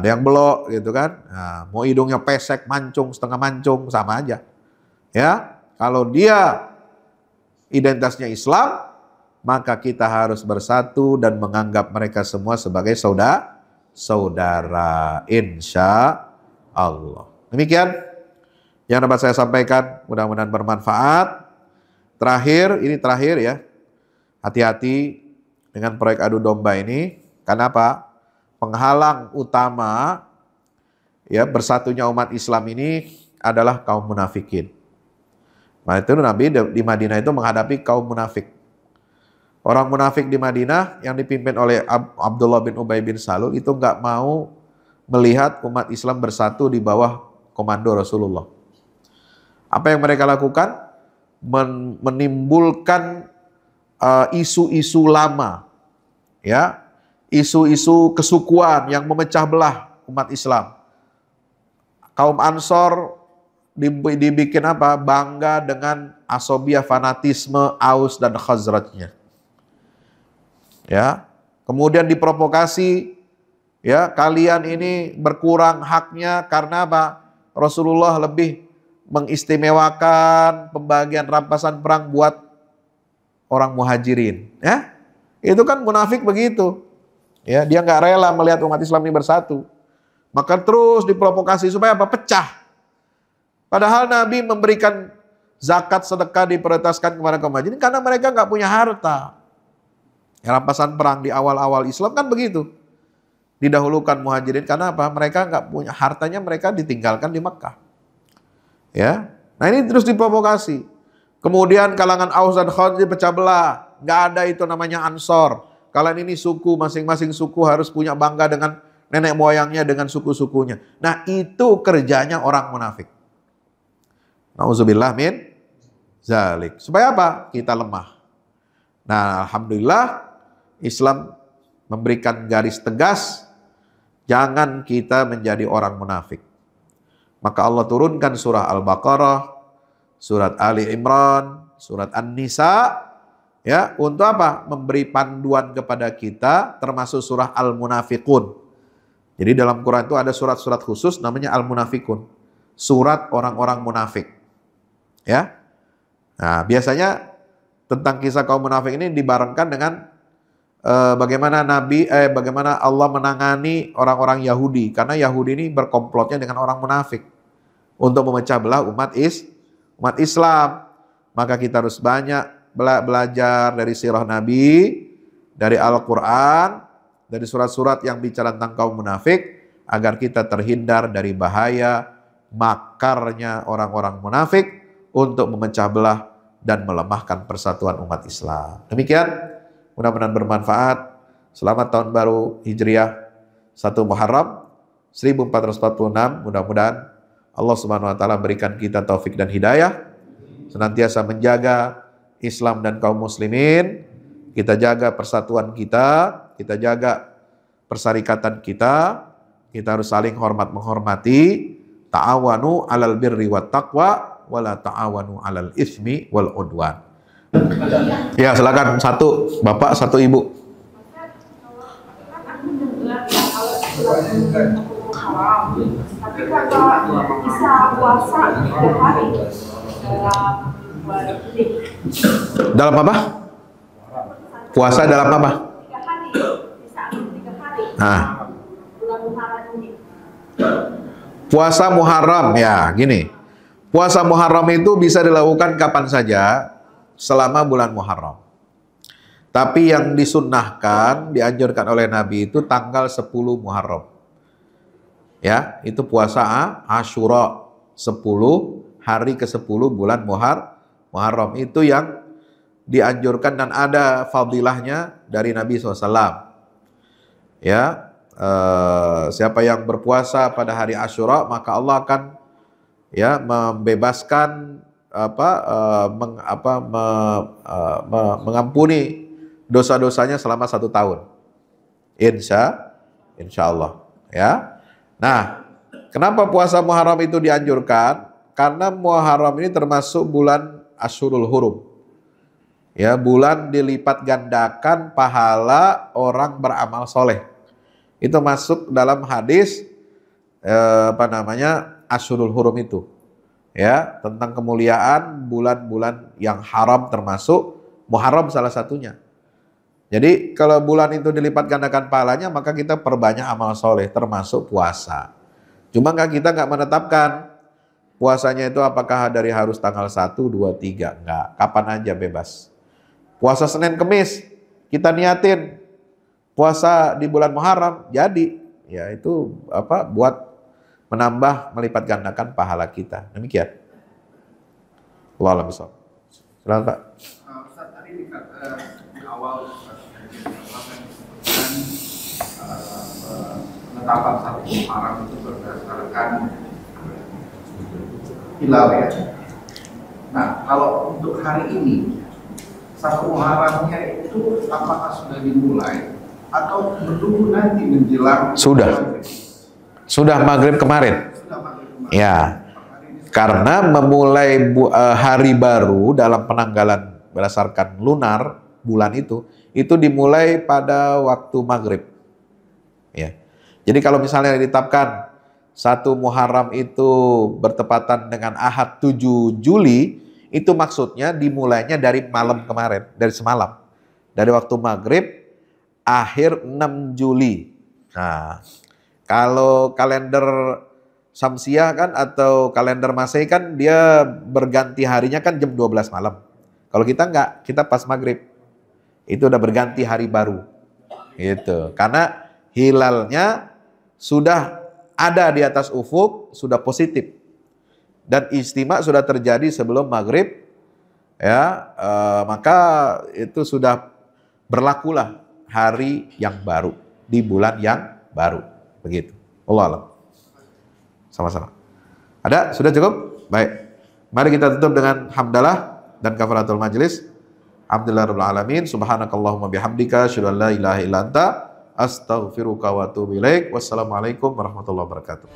ada yang belok, gitu kan, mau hidungnya pesek, mancung, setengah mancung, sama aja, ya, kalau dia identitasnya Islam, maka kita harus bersatu dan menganggap mereka semua sebagai saudara. Insya Allah. Demikian yang dapat saya sampaikan, mudah-mudahan bermanfaat. Terakhir, ini terakhir ya. Hati-hati dengan proyek adu domba ini. Karena apa? Penghalang utama ya bersatunya umat Islam ini adalah kaum munafikin. Nah, itu Nabi di Madinah itu menghadapi kaum munafik. Orang munafik di Madinah yang dipimpin oleh Abdullah bin Ubay bin Salul itu nggak mau melihat umat Islam bersatu di bawah komando Rasulullah. Apa yang mereka lakukan? Menimbulkan isu-isu lama, ya, isu-isu kesukuan yang memecah belah umat Islam. Kaum Ansor dibikin bangga dengan asobiyah, fanatisme Aus dan Khazrajnya. Ya, kemudian diprovokasi, ya, kalian ini berkurang haknya karena apa? Rasulullah lebih mengistimewakan pembagian rampasan perang buat orang muhajirin. Ya, itu kan munafik begitu. Ya, dia nggak rela melihat umat Islam ini bersatu. Maka terus diprovokasi supaya apa? Pecah. Padahal Nabi memberikan zakat, sedekah diprioritaskan kepada kaum muhajirin karena mereka nggak punya harta. Rampasan perang di awal-awal Islam kan begitu, didahulukan muhajirin karena apa? Mereka nggak punya hartanya, mereka ditinggalkan di Mekah. Ya, nah ini terus diprovokasi. Kemudian kalangan Aus dan Khazraj pecah belah, nggak ada itu namanya Ansor. Kalian ini suku, masing-masing suku harus punya bangga dengan nenek moyangnya, dengan suku-sukunya. Nah itu kerjanya orang munafik. Nauzubillah min zalik. Supaya apa? Kita lemah. Nah, alhamdulillah. Islam memberikan garis tegas, jangan kita menjadi orang munafik. Maka Allah turunkan surah Al-Baqarah, surat Ali Imran, surat An-Nisa, ya, untuk apa? Memberi panduan kepada kita, termasuk surah Al-Munafiqun. Jadi dalam Quran itu ada surat-surat khusus namanya Al-Munafiqun, surat orang-orang munafik. Ya. Nah, biasanya tentang kisah kaum munafik ini dibarengkan dengan bagaimana Allah menangani orang-orang Yahudi, karena Yahudi ini berkomplotnya dengan orang munafik untuk memecah belah umat Islam. Maka kita harus banyak belajar dari sirah Nabi, dari Al-Qur'an, dari surat-surat yang bicara tentang kaum munafik, agar kita terhindar dari bahaya makarnya orang-orang munafik untuk memecah belah dan melemahkan persatuan umat Islam. Demikian, mudah-mudahan bermanfaat. Selamat tahun baru Hijriah 1 Muharram 1446. Mudah-mudahan Allah Subhanahu wa Ta'ala berikan kita taufik dan hidayah, senantiasa menjaga Islam dan kaum muslimin. Kita jaga persatuan kita jaga persyarikatan kita harus saling hormat menghormati. Ta'awanu 'alal birri wat taqwa wa la ta'awanu 'alal ismi wal udwan. Ya, silakan satu bapak, satu ibu. Tapi kalau bisa puasa hari dalam apa? Puasa dalam apa? 3 hari. Nah, puasa Muharram ya, gini. Puasa Muharram itu bisa dilakukan kapan saja selama bulan Muharram. Tapi yang disunnahkan, dianjurkan oleh Nabi itu tanggal 10 Muharram. Ya, itu puasa Asyura 10, hari ke-10 bulan Muharram. Itu yang dianjurkan dan ada fadilahnya dari Nabi SAW. Ya, siapa yang berpuasa pada hari Asyura, maka Allah akan ya membebaskan mengampuni dosa-dosanya selama 1 tahun, insya Allah ya. Nah, kenapa puasa Muharram itu dianjurkan? Karena Muharram ini termasuk bulan Asyurul Hurum ya, bulan dilipat gandakan pahala orang beramal soleh. Itu masuk dalam hadis Asyurul Hurum itu ya, tentang kemuliaan bulan-bulan yang haram, termasuk Muharram salah satunya. Jadi kalau bulan itu dilipat gandakan pahalanya, maka kita perbanyak amal soleh, termasuk puasa. Cuma kita nggak menetapkan puasanya itu apakah dari harus tanggal 1, 2, 3, nggak. Kapan aja bebas. Puasa Senin Kemis, kita niatin puasa di bulan Muharram, jadi ya itu buat menambah, melipat gandakan pahala kita. Demikian. Allah alam. Silakan Pak. Ustaz, tadi di awal penetapan 1 Muharram itu berdasarkan hilal ya. Nah, kalau untuk hari ini 1 Muharramnya itu apakah sudah dimulai atau menunggu nanti menjelang? Sudah. Sudah maghrib kemarin. Ya, karena memulai hari baru dalam penanggalan berdasarkan lunar bulan itu dimulai pada waktu maghrib. Ya, jadi kalau misalnya ditetapkan 1 Muharram itu bertepatan dengan Ahad 7 Juli, itu maksudnya dimulainya dari malam kemarin, dari semalam, dari waktu maghrib, akhir 6 Juli. Nah, kalau kalender Samsiah kan atau kalender Masehi kan dia berganti harinya kan jam 12 malam. Kalau kita enggak, kita pas maghrib. Itu udah berganti hari baru. Gitu. Karena hilalnya sudah ada di atas ufuk, sudah positif. Dan ijtima sudah terjadi sebelum maghrib. Ya, maka itu sudah berlakulah hari yang baru di bulan yang baru. Begitu. Allah alam. Sama-sama. Ada? Sudah cukup? Baik. Mari kita tutup dengan hamdalah dan kafaratul majlis. Alhamdulillah rabbil alamin. Subhanakallahumma bihamdika asyhadu an la ilaha illa anta astaghfiruka wa atubu ilaik. Wassalamualaikum warahmatullahi wabarakatuh.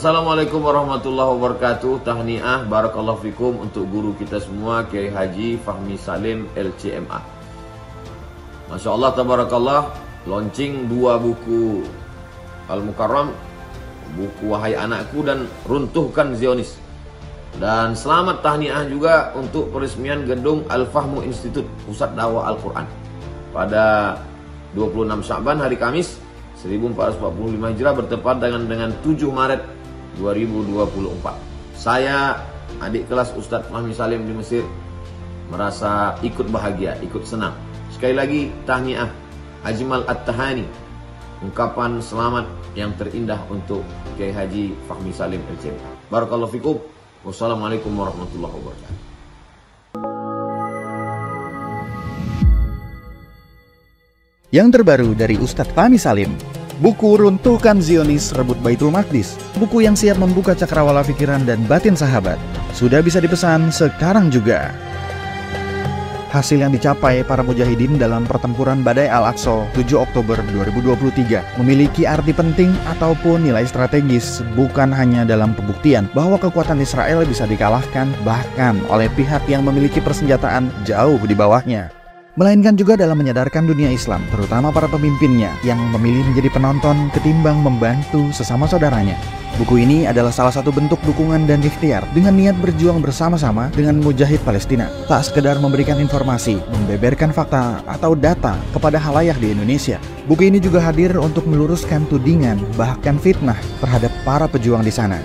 Assalamualaikum warahmatullahi wabarakatuh. Tahniah, barakallahu fikum untuk guru kita semua, Kiai Haji Fahmi Salim LCMA. Masya Allah, tabarakallah, launching dua buku Al-Mukarram, buku Wahai Anakku dan Runtuhkan Zionis. Dan selamat tahniah juga untuk peresmian gedung Al-Fahmu Institute, Pusat Dakwah Al-Quran, pada 26 Sya'ban hari Kamis 1445 Hijrah, bertepat dengan 7 Maret 2024. Saya, adik kelas Ustadz Fahmi Salim di Mesir, merasa ikut bahagia, ikut senang. Sekali lagi tahniah, ajmal at-tahani, ungkapan selamat yang terindah untuk Kiai Haji Fahmi Salim LCM. Barakallahu fikum. Wassalamualaikum warahmatullahi wabarakatuh. Yang terbaru dari Ustadz Fahmi Salim, buku Runtuhkan Zionis Rebut Baitul Maqdis, buku yang siap membuka cakrawala pikiran dan batin sahabat, sudah bisa dipesan sekarang juga. Hasil yang dicapai para mujahidin dalam pertempuran Badai Al-Aqsa 7 Oktober 2023 memiliki arti penting ataupun nilai strategis, bukan hanya dalam pembuktian bahwa kekuatan Israel bisa dikalahkan bahkan oleh pihak yang memiliki persenjataan jauh di bawahnya, melainkan juga dalam menyadarkan dunia Islam, terutama para pemimpinnya yang memilih menjadi penonton ketimbang membantu sesama saudaranya. Buku ini adalah salah satu bentuk dukungan dan ikhtiar dengan niat berjuang bersama-sama dengan mujahid Palestina. Tak sekedar memberikan informasi, membeberkan fakta atau data kepada halayak di Indonesia. Buku ini juga hadir untuk meluruskan tudingan, bahkan fitnah terhadap para pejuang di sana.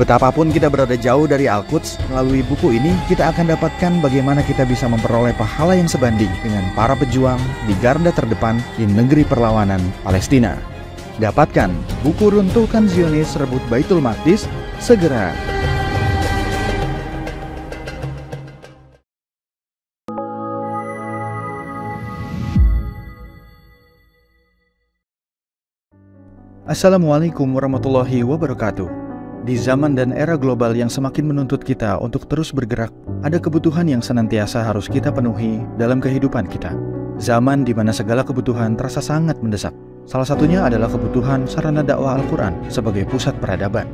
Betapapun kita berada jauh dari Al-Quds, melalui buku ini kita akan dapatkan bagaimana kita bisa memperoleh pahala yang sebanding dengan para pejuang di garda terdepan di negeri perlawanan Palestina. Dapatkan buku Runtuhkan Zionis Rebut Baitul Maqdis segera. Assalamualaikum warahmatullahi wabarakatuh. Di zaman dan era global yang semakin menuntut kita untuk terus bergerak, ada kebutuhan yang senantiasa harus kita penuhi dalam kehidupan kita. Zaman di mana segala kebutuhan terasa sangat mendesak. Salah satunya adalah kebutuhan sarana dakwah Al-Quran sebagai pusat peradaban.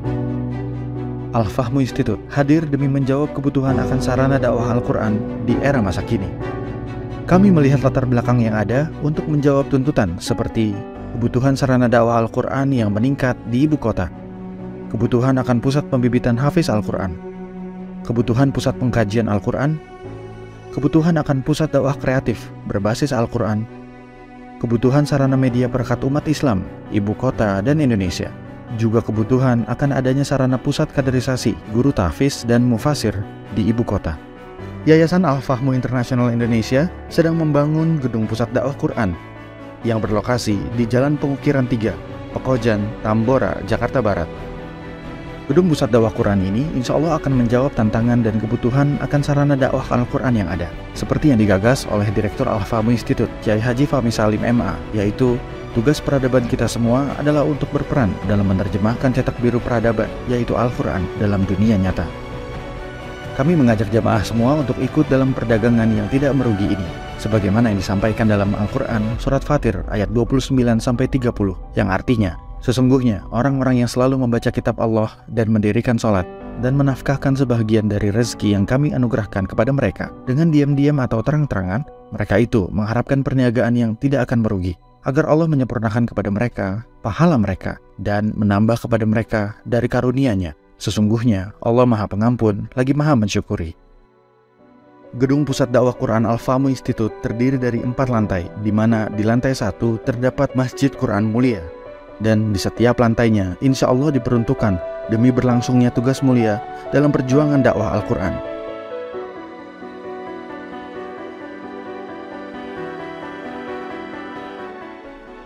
Al-Fahmu Institute hadir demi menjawab kebutuhan akan sarana dakwah Al-Quran di era masa kini. Kami melihat latar belakang yang ada untuk menjawab tuntutan seperti kebutuhan sarana dakwah Al-Quran yang meningkat di ibu kota, kebutuhan akan pusat pembibitan hafiz Al-Quran, kebutuhan pusat pengkajian Al-Quran, kebutuhan akan pusat dakwah kreatif berbasis Al-Quran, kebutuhan sarana media perekat umat Islam, ibu kota dan Indonesia, juga kebutuhan akan adanya sarana pusat kaderisasi guru tahfiz dan mufasir di ibu kota. Yayasan Al-Fahmu International Indonesia sedang membangun gedung pusat dakwah Quran yang berlokasi di Jalan Pengukiran 3, Pekojan, Tambora, Jakarta Barat. Gedung pusat dakwah Quran ini insya Allah akan menjawab tantangan dan kebutuhan akan sarana dakwah Al-Quran yang ada, seperti yang digagas oleh Direktur Al-Fahmu Institute, Kiai Haji Fahmi Salim MA, yaitu tugas peradaban kita semua adalah untuk berperan dalam menerjemahkan cetak biru peradaban, yaitu Al-Quran, dalam dunia nyata. Kami mengajak jamaah semua untuk ikut dalam perdagangan yang tidak merugi ini, sebagaimana yang disampaikan dalam Al-Quran Surat Fatir ayat 29-30, yang artinya, sesungguhnya, orang-orang yang selalu membaca kitab Allah dan mendirikan sholat dan menafkahkan sebahagian dari rezeki yang kami anugerahkan kepada mereka dengan diam-diam atau terang-terangan, mereka itu mengharapkan perniagaan yang tidak akan merugi, agar Allah menyempurnakan kepada mereka pahala mereka dan menambah kepada mereka dari karunia-Nya. Sesungguhnya, Allah Maha Pengampun lagi Maha Mensyukuri. Gedung Pusat Dakwah Quran Al-Fahmu Institute terdiri dari 4 lantai, di mana di lantai 1 terdapat Masjid Quran Mulia, dan di setiap lantainya insya Allah diperuntukkan demi berlangsungnya tugas mulia dalam perjuangan dakwah Al-Quran.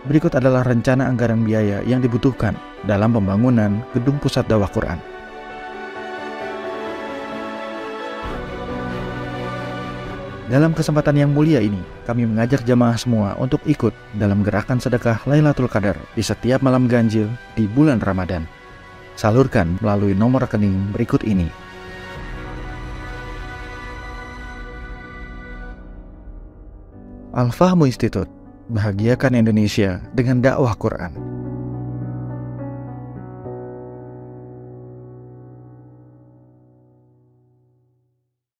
Berikut adalah rencana anggaran biaya yang dibutuhkan dalam pembangunan Gedung Pusat Dakwah Quran. Dalam kesempatan yang mulia ini, kami mengajak jamaah semua untuk ikut dalam gerakan sedekah Lailatul Qadar di setiap malam ganjil di bulan Ramadan. Salurkan melalui nomor rekening berikut ini. Al-Fahmu Institute, bahagiakan Indonesia dengan dakwah Quran.